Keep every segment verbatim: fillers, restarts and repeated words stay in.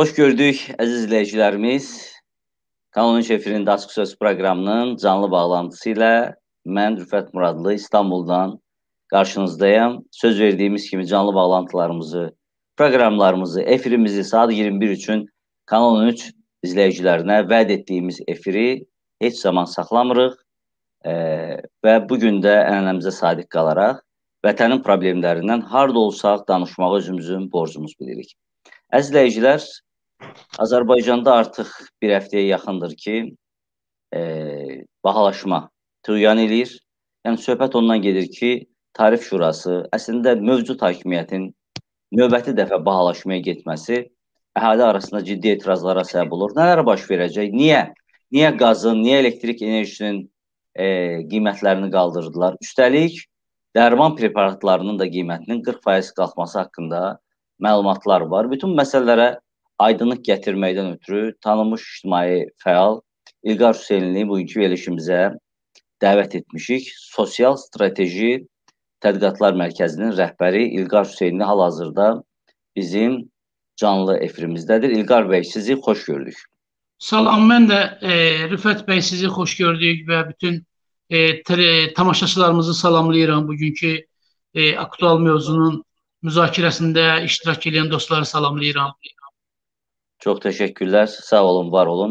Hoş gördük əziz izləyicilərimiz. Kanalın şefirində Açıq Söz proqramının canlı bağlantısı ilə mən Rüfət Muradlı İstanbuldan qarşınızdayım. Söz verdiyimiz kimi canlı bağlantılarımızı, proqramlarımızı, efirimizi saat iyirmi bir üçün Kanal on üç izləyicilərinə vəd etdiyimiz efiri heç zaman saxlamırıq e, və bugün də ənənəmizə sadiq qalaraq vətənin problemlərindən harda olsaq danışmağa özümüzün borcumuz bilirik. Əzizləyicilər, Azərbaycanda artıq bir həftəyə yaxındır ki, e, bahalaşma tüyan eləyir. Yəni, söhbət ondan gedir ki, Tarif Şurası, əslində mövcud hakimiyyətin növbəti dəfə bahalaşmaya getməsi əhali arasında ciddi etirazlara səbəb olur. Nələr baş verəcək? Niyə? Niyə qazın, niyə elektrik enerjisinin e, qiymətlərini qaldırdılar? Üstəlik, dərman preparatlarının da qiymətinin qırx faiz qalxması haqqında məlumatlar var. Bütün məsələlərə aydınlıq gətirməkdən ötürü tanınmış ictimai fəal İlqar Hüseynli bugünkü verilişimizə dəvət etmişik. Sosial Strateji Tədqiqatlar Mərkəzinin rəhbəri İlqar Hüseynli hal-hazırda bizim canlı efirimizdedir. İlqar Bey, sizi hoş gördük. Salam, mən də e, Rüfət Bey, sizi hoş gördük və bütün e, tele, tamaşaçılarımızı salamlayıram. Bugünkü e, aktual mövzunun müzakirəsində iştirak edən dostları salamlayıram. Çox təşəkkürlər, sağ olun, var olun.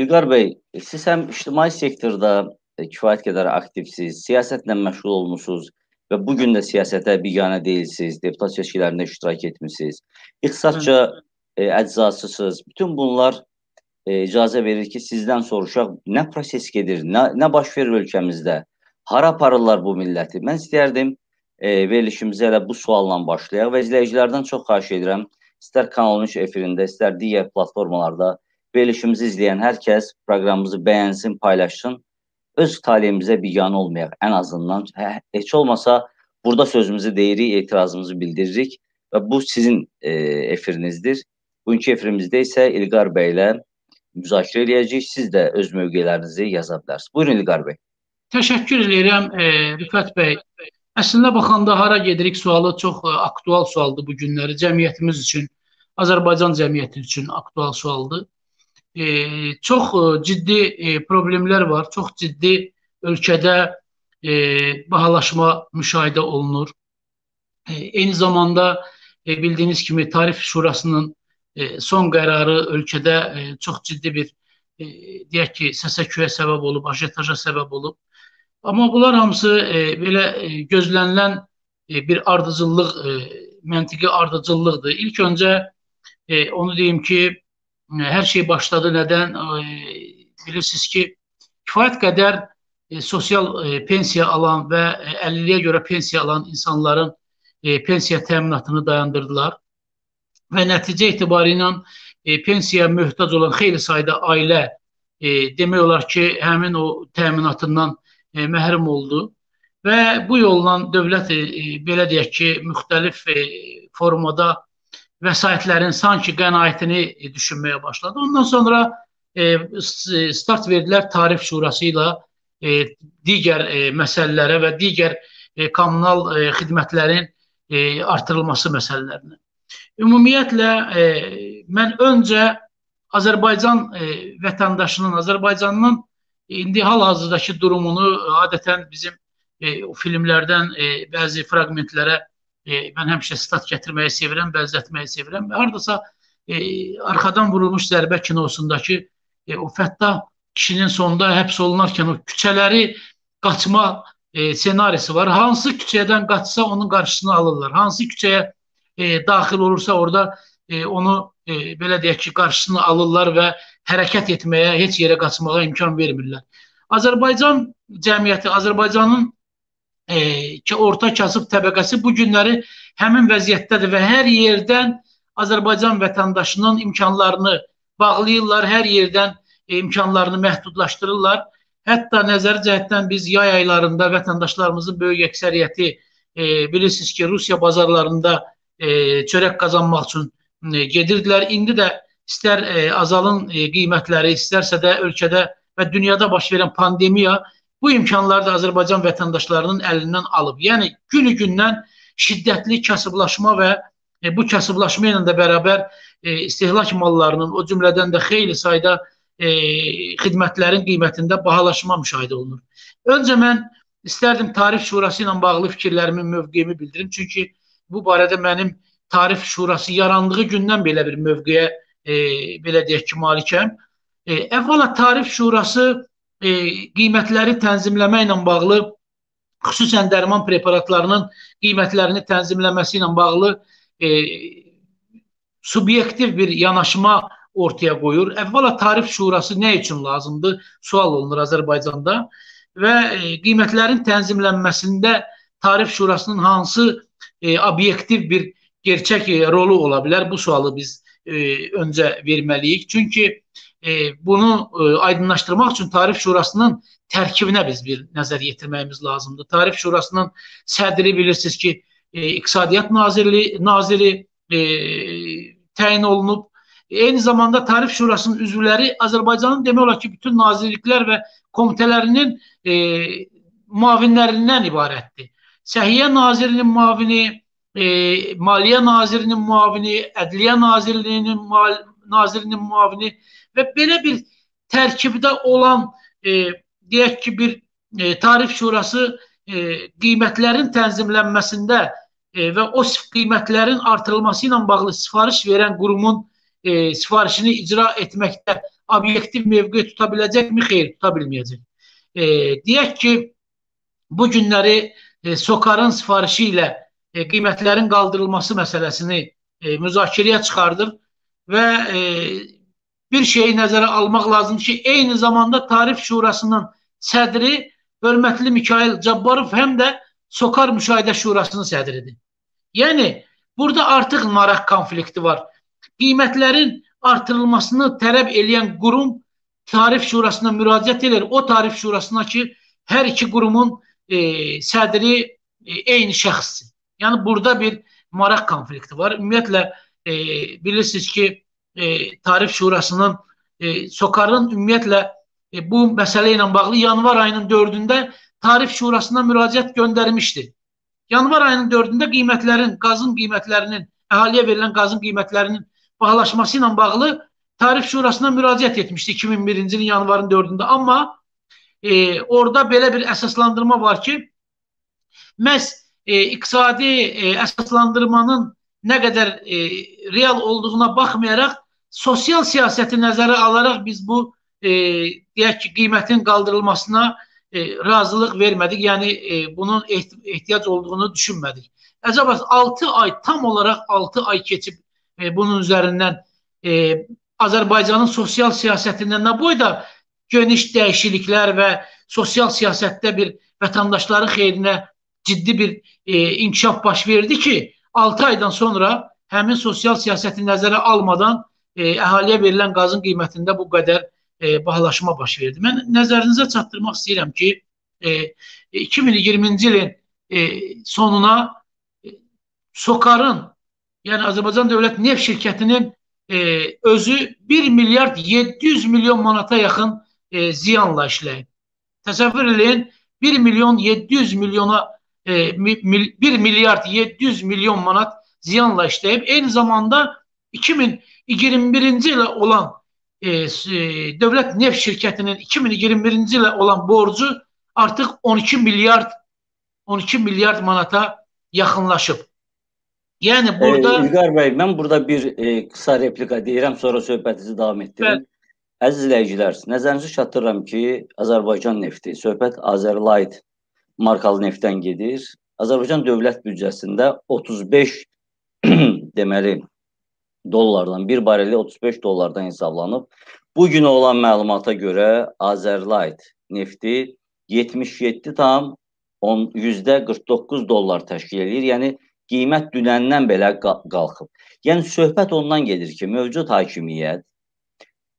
İlqar Bey, siz həm ictimai sektorda e, kifayət qədər aktivsiz, siyasətlə məşğul olmuşsunuz və bugün də siyasətə biganə deyilsiniz, deputat seçkilərində iştirak etmişsiniz, iqtisadca e, əczasısınız. Bütün bunlar e, icazə verir ki, sizdən soruşaq, nə proses gedir, nə, nə baş verir ölkəmizdə, hara aparırlar bu milləti? Mən istəyərdim e, verilişimizə elə bu sualla başlayaq və izləyicilərdən çox xahiş edirəm, istər Kanal on üç efirində, istər digər platformalarda verilişimizi izləyən hər kəs proqramımızı bəyənsin, paylaşsın. Öz taleyimizə biganə olmayaq, ən azından hə, heç olmasa burada sözümüzü deyirik, etirazımızı bildiririk və bu sizin e, efirinizdir. Bugünkü efirimizdə isə İlqar Bey ilə müzakirə eləyəcəyik, siz də öz mövqelərinizi yaza bilərsiniz. Buyurun İlqar Bey. Təşəkkür edirəm e, Rüfət Bey. Əslində baxanda hara gedirik sualı çox e, aktual sualdır bu günləri. Cəmiyyətimiz üçün, Azərbaycan cəmiyyəti üçün aktual sualdır. E, çox ciddi e, problemlər var, çox ciddi ölkədə e, bahalaşma müşahidə olunur. E, eyni zamanda e, bildiyiniz kimi Tarif Şurasının e, son qərarı ölkədə e, çox ciddi bir e, deyək ki, səsə-küyə səbəb olub, ajetaja səbəb olub. Amma bunlar hamısı e, belə e, gözlənilən e, bir ardıcıllıq, e, məntiqi ardıcıllıqdır. İlk öncə e, onu deyim ki, hər şey başladı. Nədən? Bilirsiniz ki, kifayət qədər sosial pensiya alan və əlilliyə görə pensiya alan insanların pensiya təminatını dayandırdılar və nəticə etibarıyla pensiya möhtac olan xeyli sayda ailə demək olar ki, həmin o təminatından məhrum oldu və bu yolla dövlət, belə deyək ki, müxtəlif formada vəsaitlərin sanki qənaətini düşünməyə başladı. Ondan sonra e, start verdilər Tarif Şurası ilə e, digər e, məsələlərə və digər e, kommunal e, xidmətlərin e, artırılması məsələlərinə. Ümumiyyətlə, e, mən öncə Azərbaycan e, vətəndaşının, Azərbaycanın indi hal-hazırdakı durumunu adətən bizim e, filmlərdən e, bəzi fraqmentlərə E, mən həmişə stat gətirməyi sevirəm, bənzətməyi sevirəm. Haradasa e, arxadan vurulmuş zərbə kinosundakı e, o Fəttah kişinin sonda həbs olunarkən o küçələri qaçma e, senarisi var. Hansı küçədən qaçsa onun qarşısını alırlar. Hansı küçəyə e, daxil olursa orada e, onu e, belə deyək ki, qarşısını alırlar və hərəkət etməyə, heç yerə qaçmağa imkan vermirlər. Azərbaycan cəmiyyəti, Azərbaycanın E, ki orta kasıb təbəqəsi bu günləri həmin vəziyyətdədir və hər yerdən Azərbaycan vətəndaşının imkanlarını bağlayırlar, hər yerdən e, imkanlarını məhdudlaşdırırlar. Hətta nəzəri cəhətdən biz yay aylarında vətəndaşlarımızın böyük əksəriyyəti e, bilirsiniz ki, Rusiya bazarlarında e, çörək qazanmaq üçün e, gedirdilər. İndi də istər e, azalın e, qiymətləri, istərsə də ölkədə və dünyada baş verən pandemiya bu imkanları da Azərbaycan vətəndaşlarının əlindən alıb. Yəni, günü-gündən şiddətli kasıblaşma və E, bu kasıblaşma ilə də bərabər e, istehlak mallarının, o cümlədən də xeyli sayda e, xidmətlərin qiymətində bahalaşma müşahidə olunur. Öncə mən istərdim Tarif Şurası ilə bağlı fikirlərimi, mövqeyimi bildirim. Çünki bu barədə mənim Tarif Şurası yarandığı gündən belə bir mövqeyə, e, belə deyək ki, malikəm. E, əvvəla Tarif Şurası e, qiymətləri tənzimləmə ilə bağlı, xüsusən dərman preparatlarının qiymətlərini tənzimləməsi ilə bağlı e, subyektiv bir yanaşma ortaya qoyur. Əvvəla Tarif Şurası nə üçün lazımdır? Sual olunur Azərbaycanda. Və e, qiymətlərin tənzimlənməsində Tarif Şurasının hansı e, obyektiv bir gerçək e, rolu ola bilər? Bu sualı biz e, öncə verməliyik. Çünki e, bunu e, aydınlaşdırmaq üçün Tarif Şurasının tərkibinə biz bir nəzər yetirməyimiz lazımdır. Tarif Şurasının sədri bilirsiniz ki, e, İqtisadiyyat Nazirli, Naziri e, təyin olunub. Eyni zamanda Tarif Şurasının üzvləri Azərbaycanın demək olar ki, bütün nazirliklər və komitələrinin e, muavinlərindən ibarətdir. Səhiyyə Nazirinin muavini, e, Maliyyə Nazirinin muavini, Ədliyyə Nazirliyinin mal, Nazirinin muavini və belə bir tərkibdə olan, e, deyək ki, bir e, Tarif Şurası e, qiymətlərin tənzimlənməsində e, və o qiymətlərin artırılması ilə bağlı sifariş verən qurumun E, sifarişini icra etməkdə obyektiv mövqe tuta biləcəkmi? Xeyr, tuta bilməyəcək. E, deyək ki, bu günləri e, SOCAR-ın sifarişi ilə e, qiymətlərin qaldırılması məsələsini e, müzakirəyə çıxardır və e, bir şeyi nəzərə almaq lazımdır ki, eyni zamanda Tarif Şurasının sədri hörmətli Mikayil Cabbarov həm də SOCAR Müşahidə Şurasının sədridir. Yəni, burada artıq maraq konflikti var. Qiymətlərin artırılmasını tələb eləyən qurum Tarif Şurasına müraciət edir. O Tarif Şurasına ki, hər iki qurumun e, sədri e, eyni şəxsdir. Yəni, burada bir maraq konflikti var. Ümumiyyətlə, e, bilirsiniz ki, e, Tarif Şurasının, e, SOCAR-ın ümumiyyətlə e, bu məsələ ilə bağlı yanvar ayının dördündə Tarif Şurasına müraciət göndərmişdir. Yanvar ayının dördündə qiymətlərin, qazın qiymətlərinin, əhaliyə verilən qazın qiymətlərinin bahalaşması ilə bağlı Tarif Şurasına müraciət etmişdi iki min birinci ilin yanvarın dördündə. Amma e, orada belə bir əsaslandırma var ki, məhz e, iqtisadi e, əsaslandırmanın nə qədər e, real olduğuna baxmayaraq, sosial siyasəti nəzərə alaraq biz bu e, deyək ki, qiymətin qaldırılmasına e, razılıq vermədik. Yəni, e, bunun ehtiyac olduğunu düşünmədik. Əcəb altı ay, tam olaraq altı ay keçib E, bunun üzerinden e, Azerbaycan'ın sosyal siyasetinden ne boyda geniş değişiklikler ve sosyal siyasette bir vatandaşların xeyrinə ciddi bir e, inkişaf baş verdi ki, altı aydan sonra həmin sosyal siyaseti nəzərə almadan e, əhaliyə verilən qazın qiymətində bu qədər e, bahalaşma baş verdi. Mən nəzərinizə çatdırmaq istəyirəm ki, e, iki min iyirminci ilin e, sonuna e, SOCAR-ın, yəni Azərbaycan Dövlət Neft Şirkətinin e, özü bir milyard yeddi yüz milyon manata yaxın e, ziyanla işləyib. Təsəvvür eləyin, bir milyard yeddi yüz milyon manat ziyanla işləyib. Eyni zamanda iki min iyirmi birinci ilə olan e, Dövlət Neft Şirkətinin iki min iyirmi birinci ilə olan borcu artıq on iki milyard manata yaxınlaşıb. Yəni burada... E, İlqar bəy, mən burada bir e, kısa replika deyirəm, sonra söhbətinizi davam etdirin. Əziz izləyicilər, nəzərinizi çatdırıram ki, Azərbaycan nefti, söhbət Azerlight markalı neftdən gedir. Azərbaycan dövlət büdcəsində otuz beş deməli dollardan, bir bareli otuz beş dollardan hesablanıb. Bugün olan məlumata görə Azerlight nefti yetmiş yeddi tam yüzdə qırx doqquz dollar təşkil edir. Yəni qiymət dünəndən belə qalxıb. Yəni, söhbət ondan gedir ki, mövcud hakimiyyət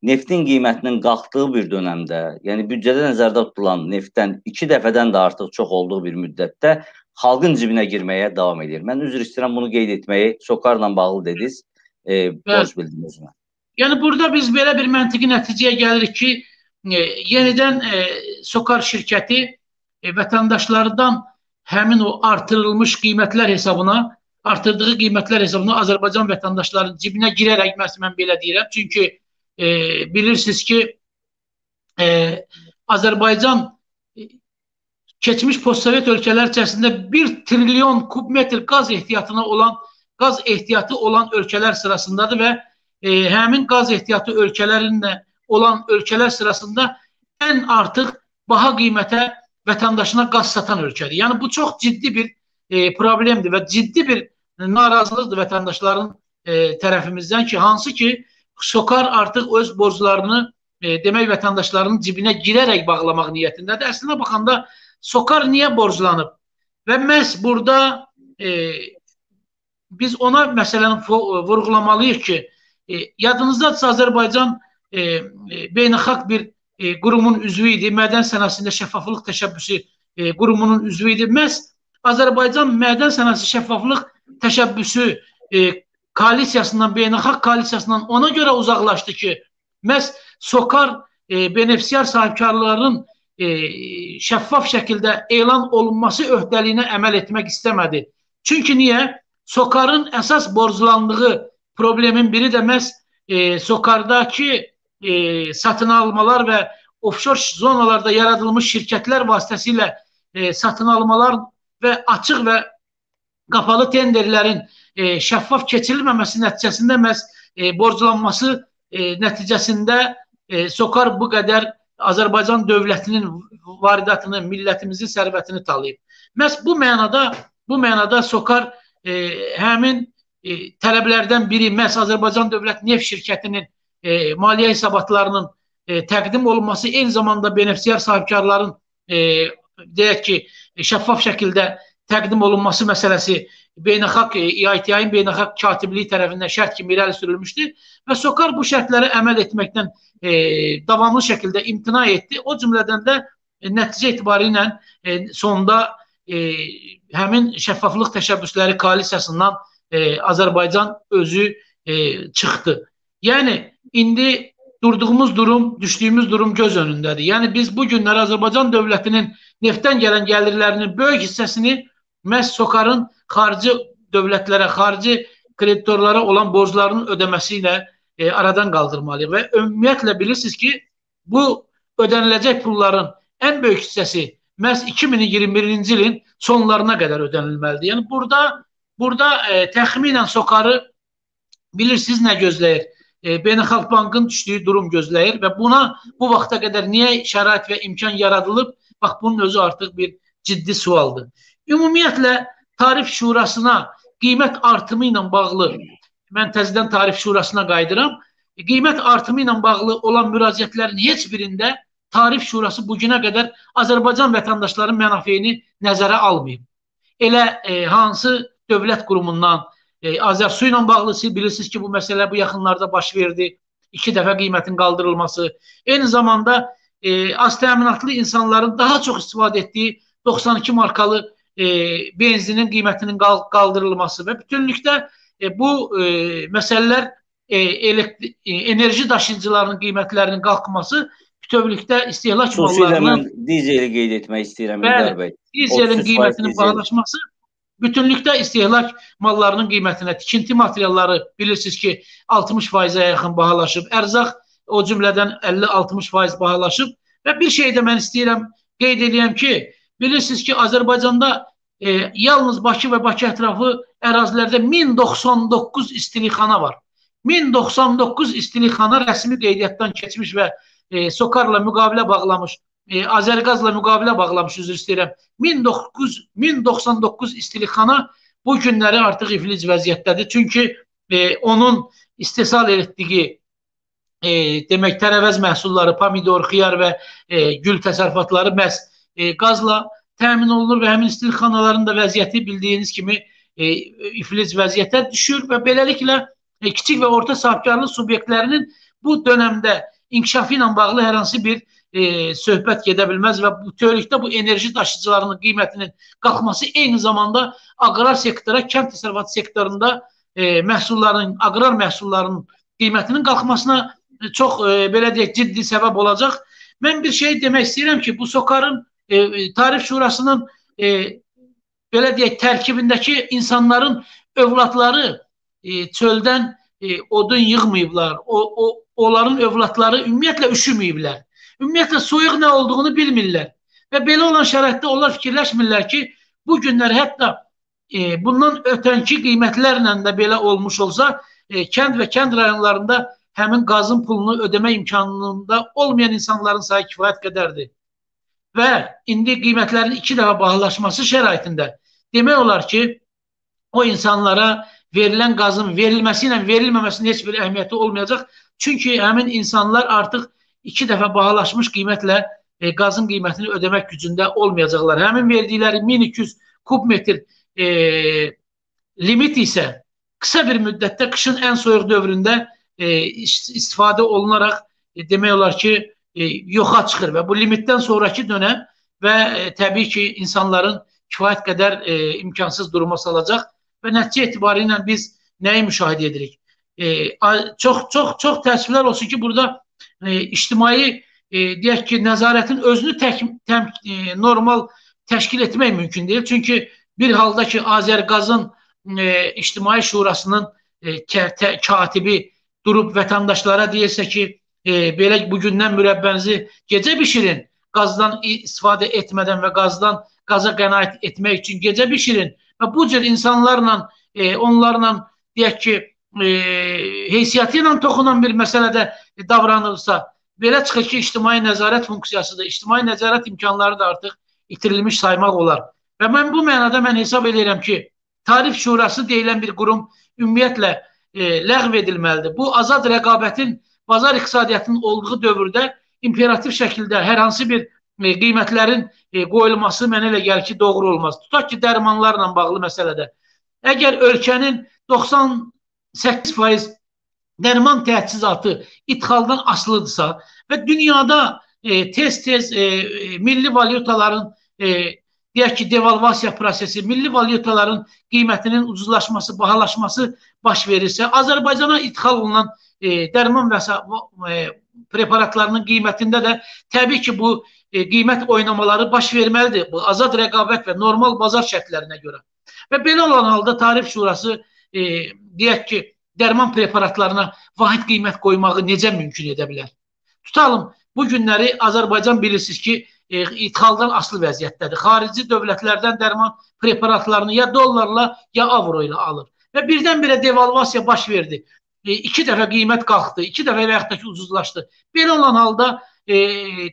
neftin qiymətinin qalxdığı bir dönəmdə, yəni büdcədə nəzərdə tutulan neftdən iki dəfədən də artıq çox olduğu bir müddətdə xalqın cibinə girməyə davam edir. Mən üzr istəyirəm bunu qeyd etməyi, SOCAR-la bağlı dediniz, e, borc bildim özümə. Yəni, burada biz belə bir məntiqi nəticəyə gəlirik ki, e, yenidən e, SOCAR şirkəti e, vətəndaşlardan həmin o artırılmış qiymətlər hesabına artırdığı qiymətlər hesabına Azərbaycan vətəndaşlarının cibinə girərək, mən belə deyirəm. Çünki e, bilirsiniz ki, e, Azərbaycan keçmiş postsovet ölkələr içərisində bir trilyon kubmetr qaz ehtiyatına olan qaz ehtiyatı olan ölkələr sırasındadır və e, həmin qaz ehtiyatı ölkələrində olan ölkələr sırasında ən artıq baha qiymətə vətəndaşına qaz satan ölkədir. Yəni bu çox ciddi bir e, problemdir və ciddi bir narazılıqdır vətəndaşların e, tərəfimizdən ki, hansı ki SOCAR artıq öz borclarını e, demək vətəndaşlarının cibinə girərək bağlamaq niyyətindədir. Əslində baxanda SOCAR niyə borclanıb? Və məhz burada e, biz ona məsələni vurğulamalıyıq ki, e, yadınızdadırsa Azərbaycan e, beynəlxalq bir e, qurumun üzvü idi, Mədən Sənəsində Şəffaflıq Təşəbbüsü e, qurumunun üzvü idi. Məhz Azərbaycan Mədən Sənəsi Şəffaflıq Təşəbbüsü e, koalisiyasından, beynəlxalq koalisiyasından ona görə uzaqlaşdı ki, məhz SOCAR e, benefisiyar sahibkarlarının E, şəffaf şəkildə elan olunması öhdəliyinə əməl etmək istəmədi. Çünki niyə? SOCAR-ın əsas borclandığı problemin biri də məhz e, SOCAR-dakı e, satın almalar və ofşor zonalarda yaradılmış şirkətlər vasitəsilə e, satın almalar və açıq və qapalı tenderlərin e, şəffaf keçirilməməsi nəticəsində məhz e, borclanması e, nəticəsində e, SOCAR bu qədər Azərbaycan dövlətinin varidatını, millətimizin sərvətini talayıb. Məhz bu mənada, bu mənada SOCAR e, həmin e, tələblərdən biri, məhz Azərbaycan Dövlət Neft Şirkətinin e, maliyyə hesabatlarının e, təqdim olunması, eyni zamanda benefisiyar sahibkarların e, deyək ki, şəffaf şəkildə təqdim olunması məsələsi beynəlxalq, İ A T İ-nin beynəlxalq katibliyi tərəfindən şərt kimi irəli sürülmüşdü və SOCAR bu şərtlərə əməl etməkdən e, davamlı şəkildə imtina etdi. O cümlədən də e, nəticə itibarilə e, sonda e, həmin şəffaflıq təşəbbüsləri koalisiyasından e, Azərbaycan özü e, çıxdı. Yəni, indi durduğumuz durum, düşdüyümüz durum göz önündədir. Yəni, biz bu günləri Azərbaycan dövlətinin neftdən gələn gəlirlərinin böyük hissəsini məhz SOCAR-ın xarici dövlətlərə, xarici kreditorlara olan borclarının ödəməsi ilə e, aradan qaldırmalıyıq. Və ümumiyyətlə bilirsiniz ki, bu ödəniləcək pulların ən böyük hissəsi məhz iki min iyirmi birinci ilin sonlarına qədər ödənilməlidir. Yəni burada, burada e, təxminən SOCAR-ı bilirsiniz nə gözləyir? E, Beynəlxalq Bankın düşdüyü durum gözləyir və buna bu vaxta qədər niyə şərait və imkan yaradılıb? Bax, bunun özü artıq bir ciddi sualdır. Ümumiyyətlə, Tarif Şurasına qiymət artımı ilə bağlı, mən təzədən Tarif Şurasına qayıdıram, qiymət artımı ilə bağlı olan müraciətlərin heç birində Tarif Şurası bugünə qədər Azərbaycan vətəndaşların mənafeyini nəzərə almayıb. Elə e, hansı dövlət qurumundan, e, Azər-su ilə bağlı, bilirsiniz ki, bu məsələ bu yaxınlarda baş verdi, iki dəfə qiymətin qaldırılması, eyni zamanda e, az təminatlı insanların daha çox istifadə etdiyi doxsan iki markalı E, benzinin qiymətinin qaldırılması və bütünlükdə e, bu e, məsələlər e, elektri, e, enerji daşıyıcılarının qiymətlərinin qalxması bütövlükdə istehlak mallarının dizeli qeyd etmək istəyirəm İlqar bəy. Dizelin qiymətinin bağlaşması bütünlükdə istehlak mallarının qiymətinə, tikinti materialları bilirsiniz ki altmış faizə yaxın bahalaşıb, ərzaq o cümlədən əlli altmış faiz bahalaşıb və bir şey də mən istəyirəm qeyd edəyəm ki, bilirsiniz ki, Azərbaycanda e, yalnız Bakı və Bakı ətrafı ərazilərdə min doxsan doqquz istilixana var. min doxsan doqquz istilixana rəsmi qeydiyyatdan keçmiş və e, SOCAR-la müqavilə bağlamış, e, Azərqazla müqavilə bağlamış, üzr istəyirəm. min doxsan doqquz istilixana bu günləri artıq iflic vəziyyətdədir. Çünki e, onun istehsal etdiyi e, demək tərəvəz məhsulları, pomidor, xiyar və e, gül təsərrüfatları məhz E, qazla təmin olunur və həmin istilxanaların da vəziyyəti bildiyiniz kimi e, iflic vəziyyətə düşür və beləliklə e, kiçik və orta sahibkarlıq subyektlərinin bu dönəmdə inkişafı ilə bağlı hər hansı bir e, söhbət gedə bilməz və bütövlükdə bu enerji daşıyıcılarının qiymətinin qalxması eyni zamanda aqrar sektora, kənd təsərrüfatı sektorunda e, məhsulların, aqrar məhsullarının qiymətinin qalxmasına çox e, belə deyək ciddi səbəb olacaq. Mən bir şey demək istəyirəm ki, bu SOCAR-ın E, Tarif Şurasının e, belə deyək tərkibindəki insanların övladları e, çöldən e, odun yığmayıblar, o, o, onların övladları ümumiyyətlə üşüməyiblər, ümumiyyətlə soyuq nə olduğunu bilmirlər və belə olan şəraitdə onlar fikirləşmirlər ki, bu günlər hətta e, bundan ötənki qiymətlərlə də belə olmuş olsa, e, kənd və kənd rayonlarında həmin qazın pulunu ödəmə imkanında olmayan insanların sayı kifayət qədərdir. Və indi qiymətlərin iki dəfə bahalaşması şəraitində demək olar ki, o insanlara verilən qazın verilməsi ilə verilməməsinin heç bir əhəmiyyəti olmayacaq. Çünki həmin insanlar artıq iki dəfə bahalaşmış qiymətlə e, qazın qiymətini ödəmək gücündə olmayacaqlar. Həmin verdikləri min iki yüz kubmetr e, limit isə qısa bir müddətdə qışın ən soyuq dövründə e, istifadə olunaraq e, demək olar ki, E, yoxa çıxır və bu limitdən sonraki dönəm və e, təbii ki, insanların kifayət qədər e, imkansız duruma salacaq və nəticə itibarilə biz nəyi müşahidə edirik? E, çox, çox, çox təəssüflər olsun ki, burada e, ictimai e, deyək ki, nəzarətin özünü tək, təm, e, normal təşkil etmək mümkün deyil. Çünki bir halda ki, Azərqazın e, ictimai şurasının e, katibi durub vətəndaşlara deyirsə ki, E, belə bugündən mürəbbənizi gecə bişirin, qazdan istifadə etmədən və qazdan qaza qənaət etmək üçün gecə bişirin və bu cür insanlarla e, onlarla deyək ki e, heysiyyəti ilə toxunan bir məsələdə e, davranılsa, belə çıxır ki, ictimai nəzarət funksiyası da, ictimai nəzarət imkanları da artıq itirilmiş saymaq olar. Və mən bu mənada mən hesab edirəm ki, Tarif Şurası deyilən bir qurum ümumiyyətlə e, ləğv edilməlidir. Bu azad rəqabətin, bazar iqtisadiyyatının olduğu dövrdə imperativ şəkildə hər hansı bir e, qiymətlərin e, qoyulması mənə elə gəlir ki, doğru olmaz. Tutaq ki, dərmanlarla bağlı məsələdə. Əgər ölkənin doxsan səkkiz faiz dərman təchizatı idxaldan asılıdırsa və dünyada tez-tez e, e, milli valyutaların e, deyək ki, devalvasiya prosesi, milli valyutaların qiymətinin ucuzlaşması, bahalaşması baş verirsə, Azərbaycana idxal olunan E, dərman və e, preparatlarının qiymətində də təbii ki, bu e, qiymət oynamaları baş verməlidir. Bu azad rəqabət və normal bazar şərtlərinə görə. Və belə olan halda Tarif Şurası e, deyək ki, dərman preparatlarına vahid qiymət qoymağı necə mümkün edə bilər? Tutalım, bu günləri Azərbaycan bilirsiniz ki, e, idxaldan asılı vəziyyətdədir. Xarici dövlətlərdən dərman preparatlarını ya dollarla, ya avro ilə alır. Və birdən-birə devalvasiya baş verdi. İki dəfə qiymət qalxdı, iki dəfə və yaxud da ki, ucuzlaşdı. Belə olan halda e,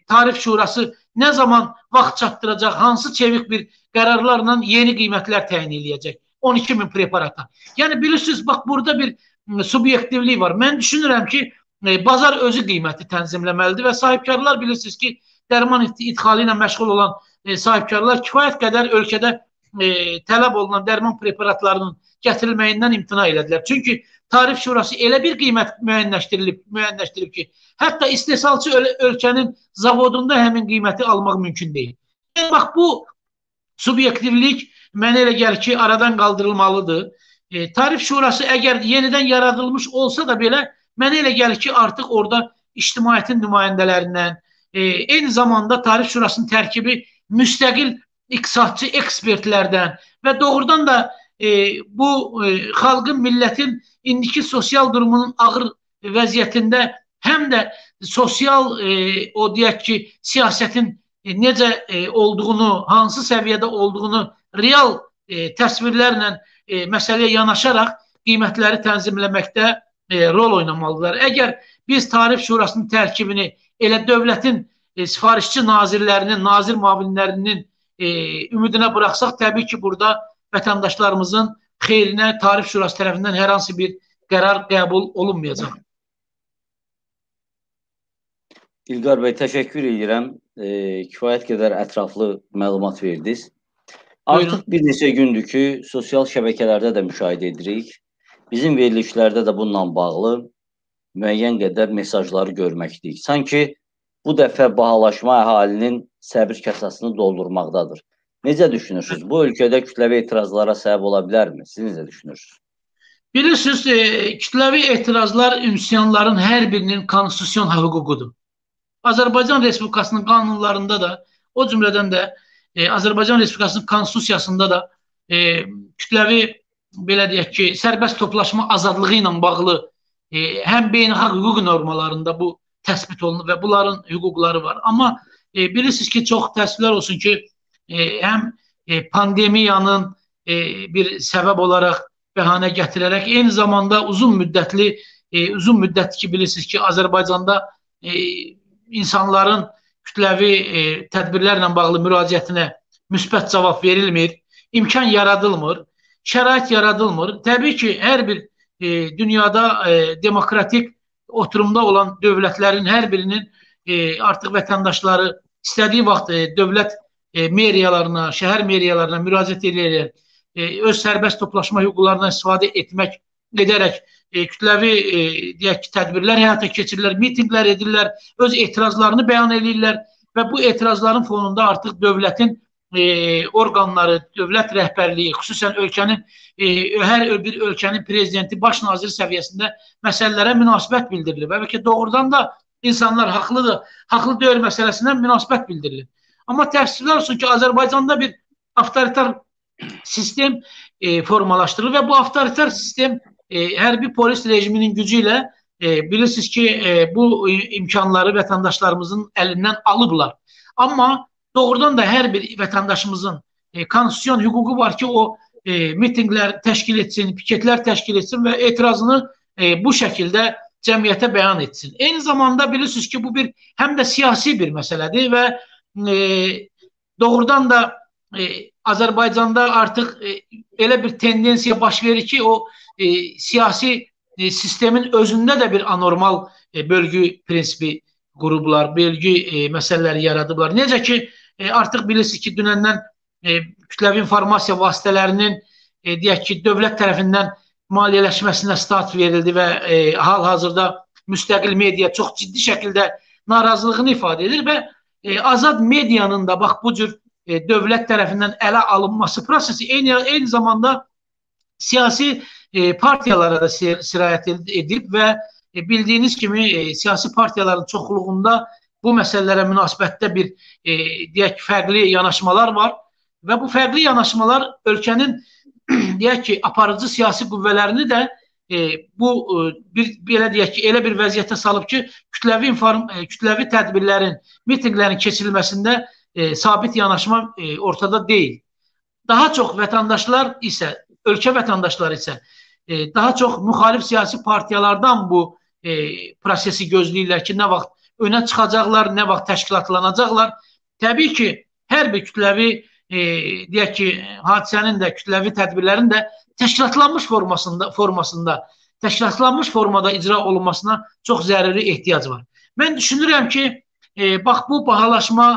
Tarif Şurası nə zaman vaxt çatdıracaq, hansı çevik bir qərarlarla yeni qiymətlər təyin edəcək on iki min preparata. Yəni, bilirsiniz, bax, burada bir subyektivlik var. Mən düşünürəm ki, e, bazar özü qiyməti tənzimləməlidir və sahibkarlar, bilirsiniz ki, dərman idxalı ilə məşğul olan e, sahibkarlar kifayət qədər ölkədə e, tələb olunan dərman preparatlarının gətirilməyindən imtina elədilər. Çünki Tarif Şurası elə bir qiymət müəyyənləşdirilib, müəyyənləşdirilib ki, hətta istehsalçı öl ölkənin zavodunda həmin qiyməti almaq mümkün deyil. Yəni, bax, bu subyektivlik mənə elə gəlir ki, aradan qaldırılmalıdır. E, Tarif Şurası əgər yenidən yaradılmış olsa da belə, mənə elə gəlir ki, artıq orada ictimaiyyətin nümayəndələrindən, e, eyni zamanda Tarif Şurasının tərkibi müstəqil iqtisadçı ekspertlərdən və doğrudan da E, bu e, xalqın, millətin indiki sosial durumunun ağır vəziyyətində həm də sosial, e, o deyək ki, siyasətin e, necə e, olduğunu, hansı səviyyədə olduğunu real e, təsvirlərlə e, məsələyə yanaşaraq qiymətləri tənzimləməkdə e, rol oynamalıdırlar. Əgər biz Tarif Şurasının tərkibini elə dövlətin e, sifarişçi nazirlərinin, nazir müavinlərinin e, ümidinə buraxsaq, təbii ki, burada vətəndaşlarımızın xeyrinə Tarif Şurası tərəfindən hər hansı bir qərar qəbul olunmayacaq. İlqar bəy, təşəkkür edirəm. E, kifayət qədər ətraflı məlumat verdiniz. Artıq bir neçə gündür ki, sosial şəbəkələrdə də müşahidə edirik. Bizim verilişlərdə də bununla bağlı müəyyən qədər mesajları görməkdik. Sanki bu dəfə bahalaşma əhalinin səbir kasasını doldurmaqdadır. Necə düşünürsünüz? Bu ölkədə kütləvi etirazlara səbəb ola bilərmi? Siz necə düşünürsünüz? Bilirsiniz, e, kütləvi etirazlar ünsyanların hər birinin konstitusiyon hüququdur. Azərbaycan Respublikasının qanunlarında da, o cümlədən də e, Azərbaycan Respublikasının konstitusiyasında da e, kütləvi belə deyək ki, sərbəst toplaşma azadlığı ilə bağlı e, həm beynəlxalq hüquq normalarında bu təsbit olunur və bunların hüquqları var. Amma e, bilirsiniz ki, çox təəssüflər olsun ki, e, həm e, pandemiyanın e, bir səbəb olaraq bəhanə gətirərək, eyni zamanda uzun müddətli, e, uzun müddətli ki, bilirsiniz ki, Azərbaycanda e, insanların kütləvi e, tədbirlərlə bağlı müraciətinə müsbət cavab verilmir, imkan yaradılmır, şərait yaradılmır. Təbii ki, hər bir e, dünyada e, demokratik oturumda olan dövlətlərin hər birinin e, artıq vətəndaşları istədiyi vaxt e, dövlət e, meriyalarına, şəhər meriyalarına müraciət edərək, e, öz sərbəst toplaşma hüquqlarından istifadə etmək edərək e, kütləvi e, deyək ki, tədbirlər həyata keçirirlər, mitinqlər edirlər, öz etirazlarını bəyan edirlər və bu etirazların fonunda artıq dövlətin E, orqanları, dövlət rəhbərliyi, xüsusən ölkənin, e, hər bir ölkənin prezidenti, baş naziri səviyyəsində məsələlərə münasibət bildirilir. Və bəlkə doğrudan da insanlar haqlıdır, haqlı deyil məsələsinə münasibət bildirilir. Amma təəssüflər olsun ki, Azərbaycanda bir avtoritar sistem e, formalaşdırılır və bu avtoritar sistem e, hərbi polis rejiminin gücü ilə e, bilirsiniz ki, e, bu imkanları vətəndaşlarımızın əlindən alıblar. Amma doğrudan da hər bir vətəndaşımızın e, konstitusiyon hüququ var ki, o e, mitinqlər təşkil etsin, piketlər təşkil etsin və etirazını e, bu şəkildə cəmiyyətə bəyan etsin. Eyni zamanda bilirsiniz ki, bu bir həm də siyasi bir məsələdir və e, doğrudan da e, Azərbaycanda artıq e, elə bir tendensiya baş verir ki, o e, siyasi e, sistemin özündə də bir anormal e, bölgü prinsipi qurublar, bölgü e, məsələləri yaradıblar. Necə ki, E, artıq bilirsiniz ki, dünəndən e, kütləvi informasiya vasitələrinin e, deyək ki, dövlət tərəfindən maliyyələşməsinə start verildi və e, hal-hazırda müstəqil media çox ciddi şəkildə narazılığını ifadə edir və e, azad medianın da bax bu cür e, dövlət tərəfindən ələ alınması prosesi eyni, eyni zamanda siyasi e, partiyalara da sirayət edib və e, bildiyiniz kimi e, siyasi partiyaların çoxluğunda bu məsələlərə münasibətdə bir e, deyək ki, fərqli yanaşmalar var və bu fərqli yanaşmalar ölkənin deyək ki, aparıcı siyasi qüvvələrini də e, bu e, bir belə deyək ki, elə bir vəziyyətə salıb ki, kütləvi inform, e, kütləvi tədbirlərin, mitinqlərin keçirilməsində e, sabit yanaşma e, ortada deyil. Daha çox vətəndaşlar isə, ölkə vətəndaşları isə e, daha çox müxalif siyasi partiyalardan bu e, prosesi gözləyirlər ki, nə vaxt önə çıxacaqlar, nə vaxt təşkilatlanacaqlar. Təbii ki, hər bir kütləvi, e, deyək ki, hadisənin də, kütləvi tədbirlərin də təşkilatlanmış formasında, formasında, təşkilatlanmış formada icra olunmasına çox zəruri ehtiyac var. Mən düşünürəm ki, e, bax bu bahalaşma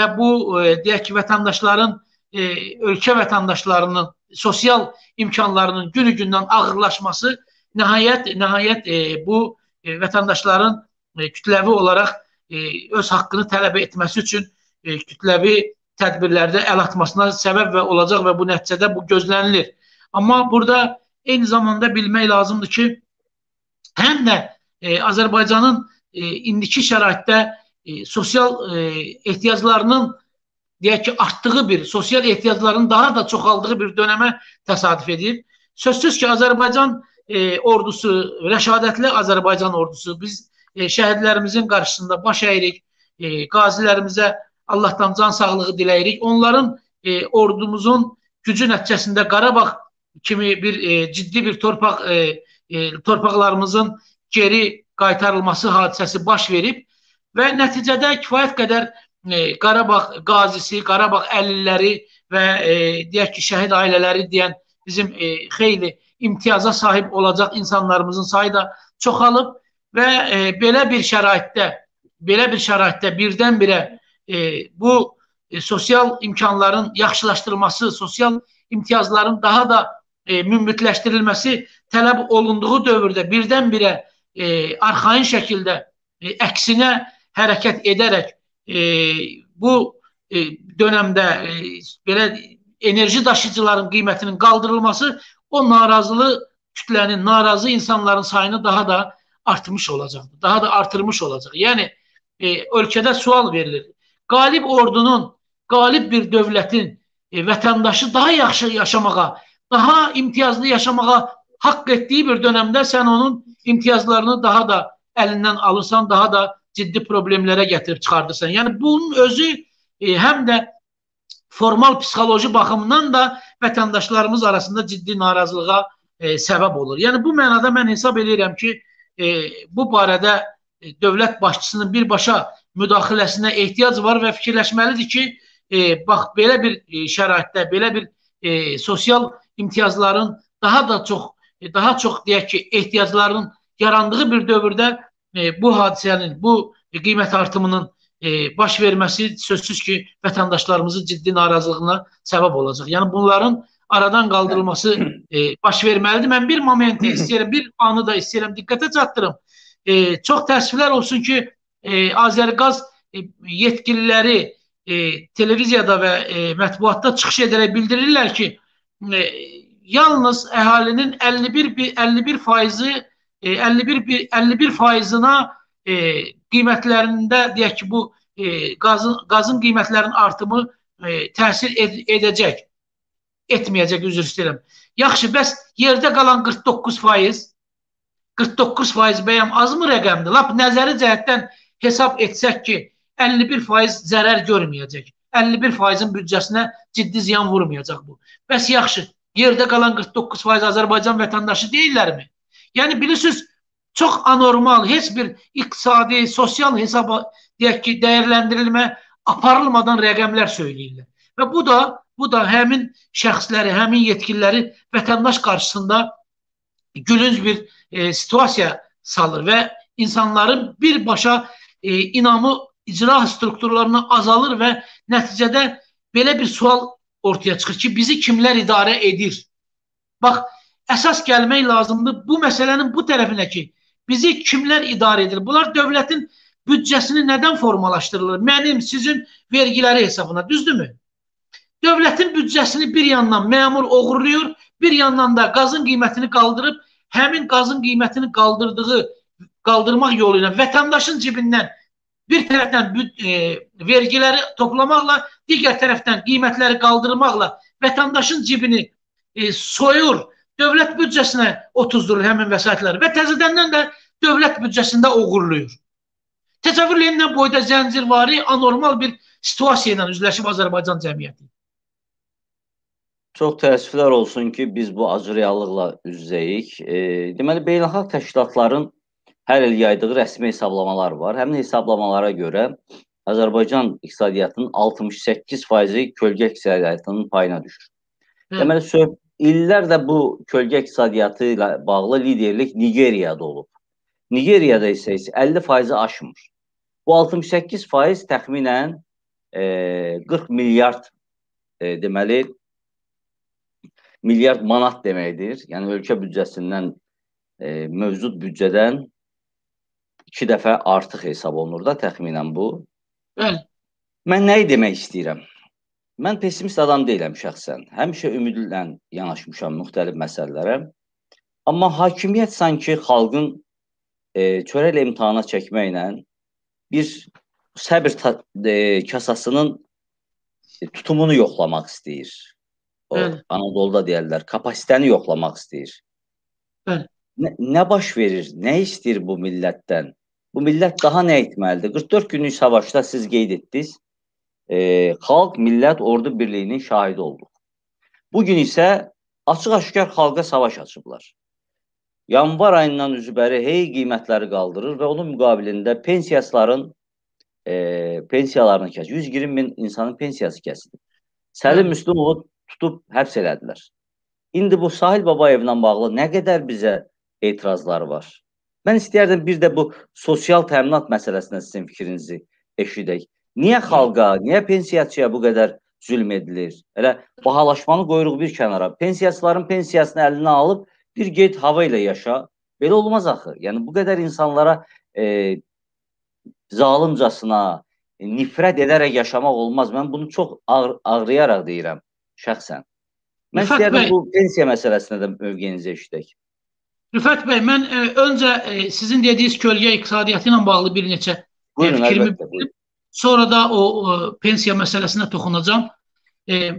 və bu, e, deyək ki, vətəndaşların, e, ölkə vətəndaşlarının sosial imkanlarının günü-gündən ağırlaşması nəhayət, nəhayət e, bu e, vətəndaşların kütləvi olaraq e, öz haqqını tələb etməsi üçün e, kütləvi tədbirlərdə əl atmasına səbəb və olacaq və bu nəticədə bu gözlənilir. Amma burada eyni zamanda bilmək lazımdır ki, həm də e, Azərbaycanın e, indiki şəraitdə e, sosial e, ehtiyaclarının deyək ki, artdığı bir, sosial ehtiyacların daha da çoxaldığı bir dönəmə təsadüf edir. Sözsüz ki, Azərbaycan e, ordusu, rəşadətli Azərbaycan ordusu, biz şəhidlərimizin qarşısında baş əyirik, e, qazilərimizə Allahdan can sağlığı diləyirik. Onların e, ordumuzun gücü nəticəsində Qarabağ kimi bir e, ciddi bir torpaq e, e, torpaqlarımızın geri qaytarılması hadisəsi baş verib və nəticədə kifayət qədər e, Qarabağ qazisi, Qarabağ əlilləri və e, deyək ki, şəhid ailələri deyən bizim e, xeyli imtiyaza sahib olacaq insanlarımızın sayı da çoxalıb. Və e, belə bir şəraitdə, belə bir şəraitdə birdən-birə e, bu e, sosial imkanların yaxşılaşdırılması, sosial imtiyazların daha da e, münbitləşdirilməsi tələb olunduğu dövrdə birdən-birə e, arxain şəkildə e, əksinə hərəkət edərək e, bu e, dönəmdə e, belə enerji daşıyıcıların qiymətinin qaldırılması o narazılı kütlənin, narazı insanların sayını daha da artmış olacaq, daha da artırmış olacaq. Yəni, e, ölkədə sual verilir. Qalib ordunun, qalib bir dövlətin e, vətəndaşı daha yaxşı yaşamağa, daha imtiyazlı yaşamağa haqq etdiyi bir dönemde sen onun imtiyazlarını daha da elinden alırsan, daha da ciddi problemlere getirip çıxardırsan. Yani bunun özü e, hem de formal psixoloji bakımından da vətəndaşlarımız arasında ciddi narazılığa e, səbəb olur. Yani bu mənada mən hesab edirəm ki, e, bu barədə e, dövlət başçısının birbaşa müdaxiləsinə ehtiyac var və fikirləşməlidir ki, e, bax, belə bir şəraitdə, belə bir e, sosial imtiyazların daha da çox, daha çox deyək ki, ehtiyacların yarandığı bir dövrdə e, bu hadisənin, bu qiymət artımının e, baş verməsi sözsüz ki, vətəndaşlarımızın ciddi narazılığına səbəb olacaq. Yəni bunların aradan qaldırılması e, baş verməlidir. Mən bir momenti istəyirəm, bir anı da istəyirəm, diqqətə çatdırım. E, çox təəssüflər olsun ki, e, Azərqaz e, yetkililəri e, televiziyada və e, mətbuatda çıxış edərək bildirirlər ki, e, yalnız əhalinin əlli bir faizına qiymətlərində, deyək ki, bu qazın, qazın qiymətlərinin artımı təsir edəcək, etməyəcək, üzr istəyirəm. Yaxşı, bəs yerdə qalan qırx doqquz faiz bəyəm azmı rəqəmdir? Lap nəzəri cəhətdən hesab etsək ki, əlli bir faiz zərər görməyəcək, əlli bir faizin büdcəsinə ciddi ziyan vurmayacaq bu. Bəs yaxşı, yerdə qalan qırx doqquz faiz Azərbaycan vətəndaşı deyirlərmi? Yəni bilirsiniz, çox anormal, heç bir iqtisadi, sosial hesaba, deyək ki, dəyərləndirilmə aparılmadan rəqəmlər söyləyirlər. Və bu da, bu da həmin şəxsləri, həmin yetkililəri vətəndaş qarşısında gülünc bir e, situasiya salır və insanların birbaşa e, inamı icra strukturlarına azalır və nəticədə belə bir sual ortaya çıxır ki, bizi kimlər idarə edir? Bax, əsas gəlmək lazımdır bu məsələnin bu tərəfinə ki, bizi kimlər idarə edir? Bunlar dövlətin büdcəsini nədən formalaşdırılır? Mənim, sizin vergiləri hesabına, düzdürmü? Dövlətin büdcəsini bir yandan məmur oğurluyor, bir yandan da qazın qiymətini qaldırıb, həmin qazın qiymətini qaldırdığı, qaldırmaq yolu ilə vətəndaşın cibindən bir tərəfdən e, vergiləri toplamaqla, digər tərəfdən qiymətləri qaldırmaqla vətəndaşın cibini e, soyur, dövlət büdcəsinə otuzdurur həmin vəsaitləri və təzədəndən də dövlət büdcəsində uğurluyur. Təcavürləyin nə boyda zəncirvari, anormal bir situasiya ilə üzləşib Azərbaycan cəmiyyəti. Çox təəssüflər olsun ki, biz bu acı reallıqla üz-üzəyik. E, deməli, beynəlxalq təşkilatların hər il yaydığı rəsmi hesablamalar var. Həmin hesablamalara görə Azərbaycan iqtisadiyyatının altmış səkkiz faizi kölgə iqtisadiyyatının payına düşür. Hı. Deməli, söhb illərdə bu kölgə iqtisadiyyatı ilə bağlı liderlik Nigeriyada olub. Nigeriyada isə əlli faizi aşmır. Bu altmış səkkiz faiz təxminən e, qırx milyard e, deməli milyard manat deməkdir. Yəni ölkə büdcəsindən e, mövcud büdcədən İki dəfə artıq hesab olunur da təxminən bu. Bəli. Mən nəyi demək istəyirəm? Mən pesimist adam deyiləm şəxsən. Həmişə ümidlə yanaşmışam müxtəlif məsələlərə. Amma hakimiyyət sanki xalqın e, çörəklə imtahana çəkməklə bir səbir ta, e, kasasının tutumunu yoxlamaq istəyir. O, Anadolu'da deyərlər, kapasitəni yoxlamaq istəyir. Bəli. Nə, nə baş verir, nə istəyir bu millətdən? Bu millət daha nə etməlidir? qırx dörd günlük savaşda siz qeyd etdiniz, e, xalq, millət, ordu birliyinin şahidi olduq. Bugün isə açıq-aşkar xalqa savaş açıblar. Yanvar ayından üzbəri hey qiymətləri qaldırır və onun müqabilində pensiyasların e, pensiyalarını kəsir. yüz iyirmi min insanın pensiyası kəsilir. Səlim Müslümovu tutub həbs elədilər. İndi bu Sahil Babayevlə bağlı nə qədər bizə etirazlar var. Mən istəyərdim bir də bu sosial təminat məsələsində sizin fikrinizi eşidək. Niyə xalqa, niyə pensiyaçıya bu qədər zülm edilir? Elə bahalaşmanı qoyuruq bir kənara. Pensiyasıların pensiyasını əlinə alıb bir qeyd hava ilə yaşa. Belə olmaz axı. Yəni bu qədər insanlara e, zalımcasına, nifrət edərək yaşamaq olmaz. Mən bunu çox ağır, ağrıyaraq deyirəm şəxsən. Mən istəyərdim bu pensiya məsələsində də mövqeyinizi eşidək. Rüfət bəy, mən e, öncə e, sizin dediyiniz kölgə iqtisadiyyatı ilə bağlı bir neçə e, fikrimi bildim. Sonra da o, o pensiya məsələsinə toxunacağam. E,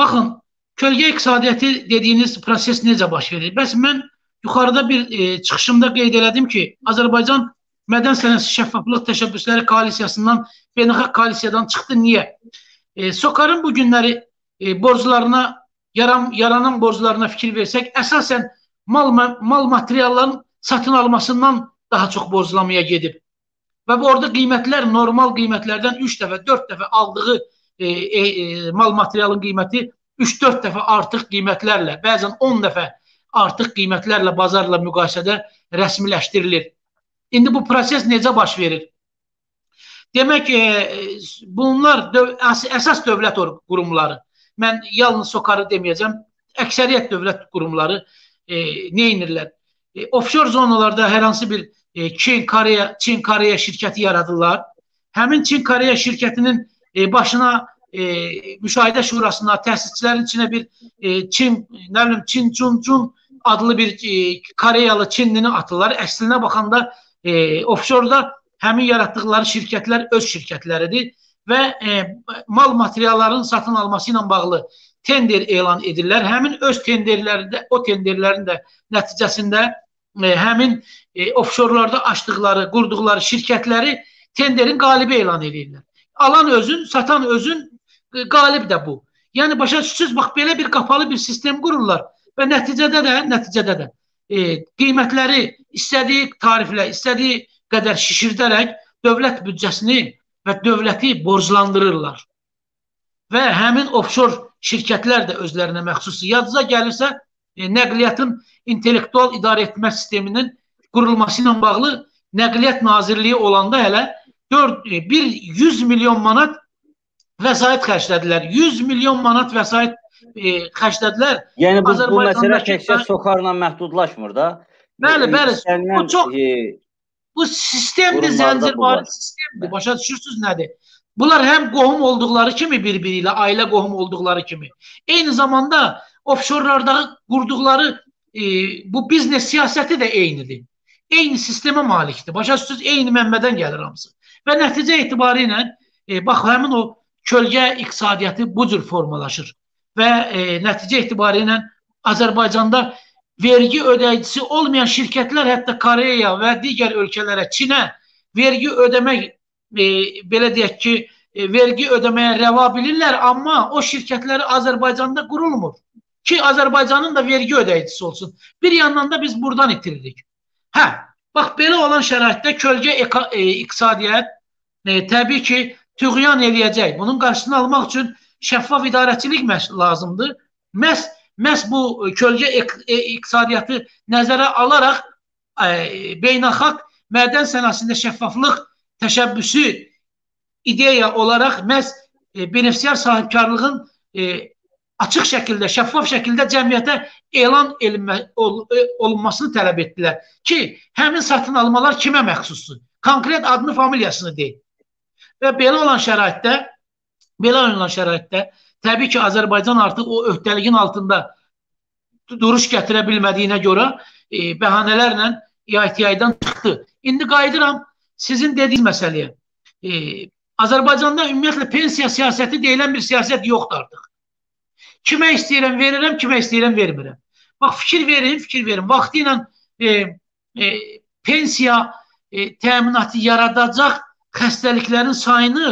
baxın, Kölgə iqtisadiyyəti dediyiniz proses necə baş verir? Bəs mən yuxarıda bir e, çıxışımda qeyd elədim ki, Azərbaycan Mədən Sənəsi Şəffaflıq Təşəbbüsləri koalisiyasından, beynəlxalq koalisiyadan çıxdı. Niyə? E, SOCAR-ın bu günləri e, borclarına, yaran, yaranan borclarına fikir versək, əsasən mal, mal materialların satın almasından daha çox borclamaya gedib. Və bu orada qiymətlər normal qiymətlərdən üç dəfə, dörd dəfə aldığı e, e, e, mal materialın qiyməti üç dörd dəfə artıq qiymətlərlə, bəzən on dəfə artıq qiymətlərlə bazarla müqayisədə rəsmiləşdirilir. İndi bu proses necə baş verir? Demək, e, bunlar döv əs əsas dövlət qurumları, mən yalnız SOCAR-ı deməyəcəm, əksəriyyət dövlət qurumları e, neynirlər? E, offshore zonalarda hər hansı bir e, Çin, Koreya, Çin Koreya şirkəti yaradırlar. Həmin Çin Koreya şirkətinin e, başına E, müşahidə şurasına təsisçilərin içinə bir e, Çin, nə bilim, Çin Cun Cun adlı bir e, Koreyalı Çinlini atırlar. Əslinə baxanda e, offshore-da həmin yaratdıqları şirkətlər öz şirkətləridir və e, mal materialların satın alması ilə bağlı tender elan edirlər. Həmin öz tenderlərində, o tenderlərin də nəticəsində e, həmin e, offshore-larda açdıqları, qurduqları şirkətləri tenderin qalibi elan edirlər. Alan özün, satan özün, qalib də bu. Yəni başa düşürsünüz, bax belə bir qapalı bir sistem qururlar və nəticədə də, nəticədə də e, qiymətləri istədiyi tariflə, istədiyi qədər şişirdərək dövlət büdcəsini və dövləti borclandırırlar. Və həmin offshore şirkətlər də özlərinə məxsus. Yadınıza gəlirsə, e, nəqliyyatın intellektual idarə etmə sisteminin qurulması ilə bağlı Nəqliyyat Nazirliyi olanda hələ yüz milyon manat vəsait xərclədilər. yüz milyon manat vəsait e, xərclədilər. Yəni bu, bu məsələ təkcə SOCAR-la məhdudlaşmır da. Bəli, bəli. Bu çox e, bu sistemdir, zəncirvari sistemdir. Başa düşürsünüz nədir? Bunlar həm qohum olduqları kimi bir-biri ilə, ailə qohum olduqları kimi. Eyni zamanda offshore-larda qurduqları e, bu biznes siyasəti də eynidir. Eyni sistemə malikdir. Başa düşürsünüz, eyni mənbədən gəlir hamısı. Və nəticə etibarilə e, bax, həmin o kölgə iqtisadiyyatı bu cür formalaşır və e, nəticə etibarilə Azərbaycanda vergi ödəyicisi olmayan şirkətlər hətta Koreya və digər ölkələrə, Çinə vergi ödəmək, e, belə deyək ki, e, vergi ödəməyə rəva bilirlər, amma o şirkətləri Azərbaycanda qurulmur ki, Azərbaycanın da vergi ödəyicisi olsun. Bir yandan da biz buradan itiririk. Hə, bax, belə olan şəraitdə kölgə e, iqtisadiyyat e, təbii ki, tüğyan eləyəcək. Bunun qarşısını almaq üçün şəffaf idarəçilik lazımdır. Məhz, məhz bu kölgə iqtisadiyyatı nəzərə alaraq e, beynəlxalq mədən sənəsində şəffaflıq təşəbbüsü ideya olaraq məhz e, benefisiar sahibkarlığın e, açıq şəkildə, şəffaf şəkildə cəmiyyətə elan elmə, ol, olunmasını tələb etdilər ki, həmin satın almalar kimə məxsusdur? Konkret adını, familiyasını deyil. Və belə olan şəraitdə, belə olan şəraitdə təbii ki, Azərbaycan artıq o öhdəliyin altında duruş gətirə bilmədiyinə görə e, bəhanələrlə İ A T I-dən çıxdı. İndi qayıdıram sizin dediyiniz məsələyə. E, Azərbaycanda ümumiyyətlə pensiya siyasəti deyilən bir siyasət yoxdur artıq. Kimə istəyirəm verirəm, kimə istəyirəm vermirəm. Bax, fikir verin, fikir verin. Vaxtı ilə e, e, pensiya e, təminatı yaradacaq xəstəliklərin sayını,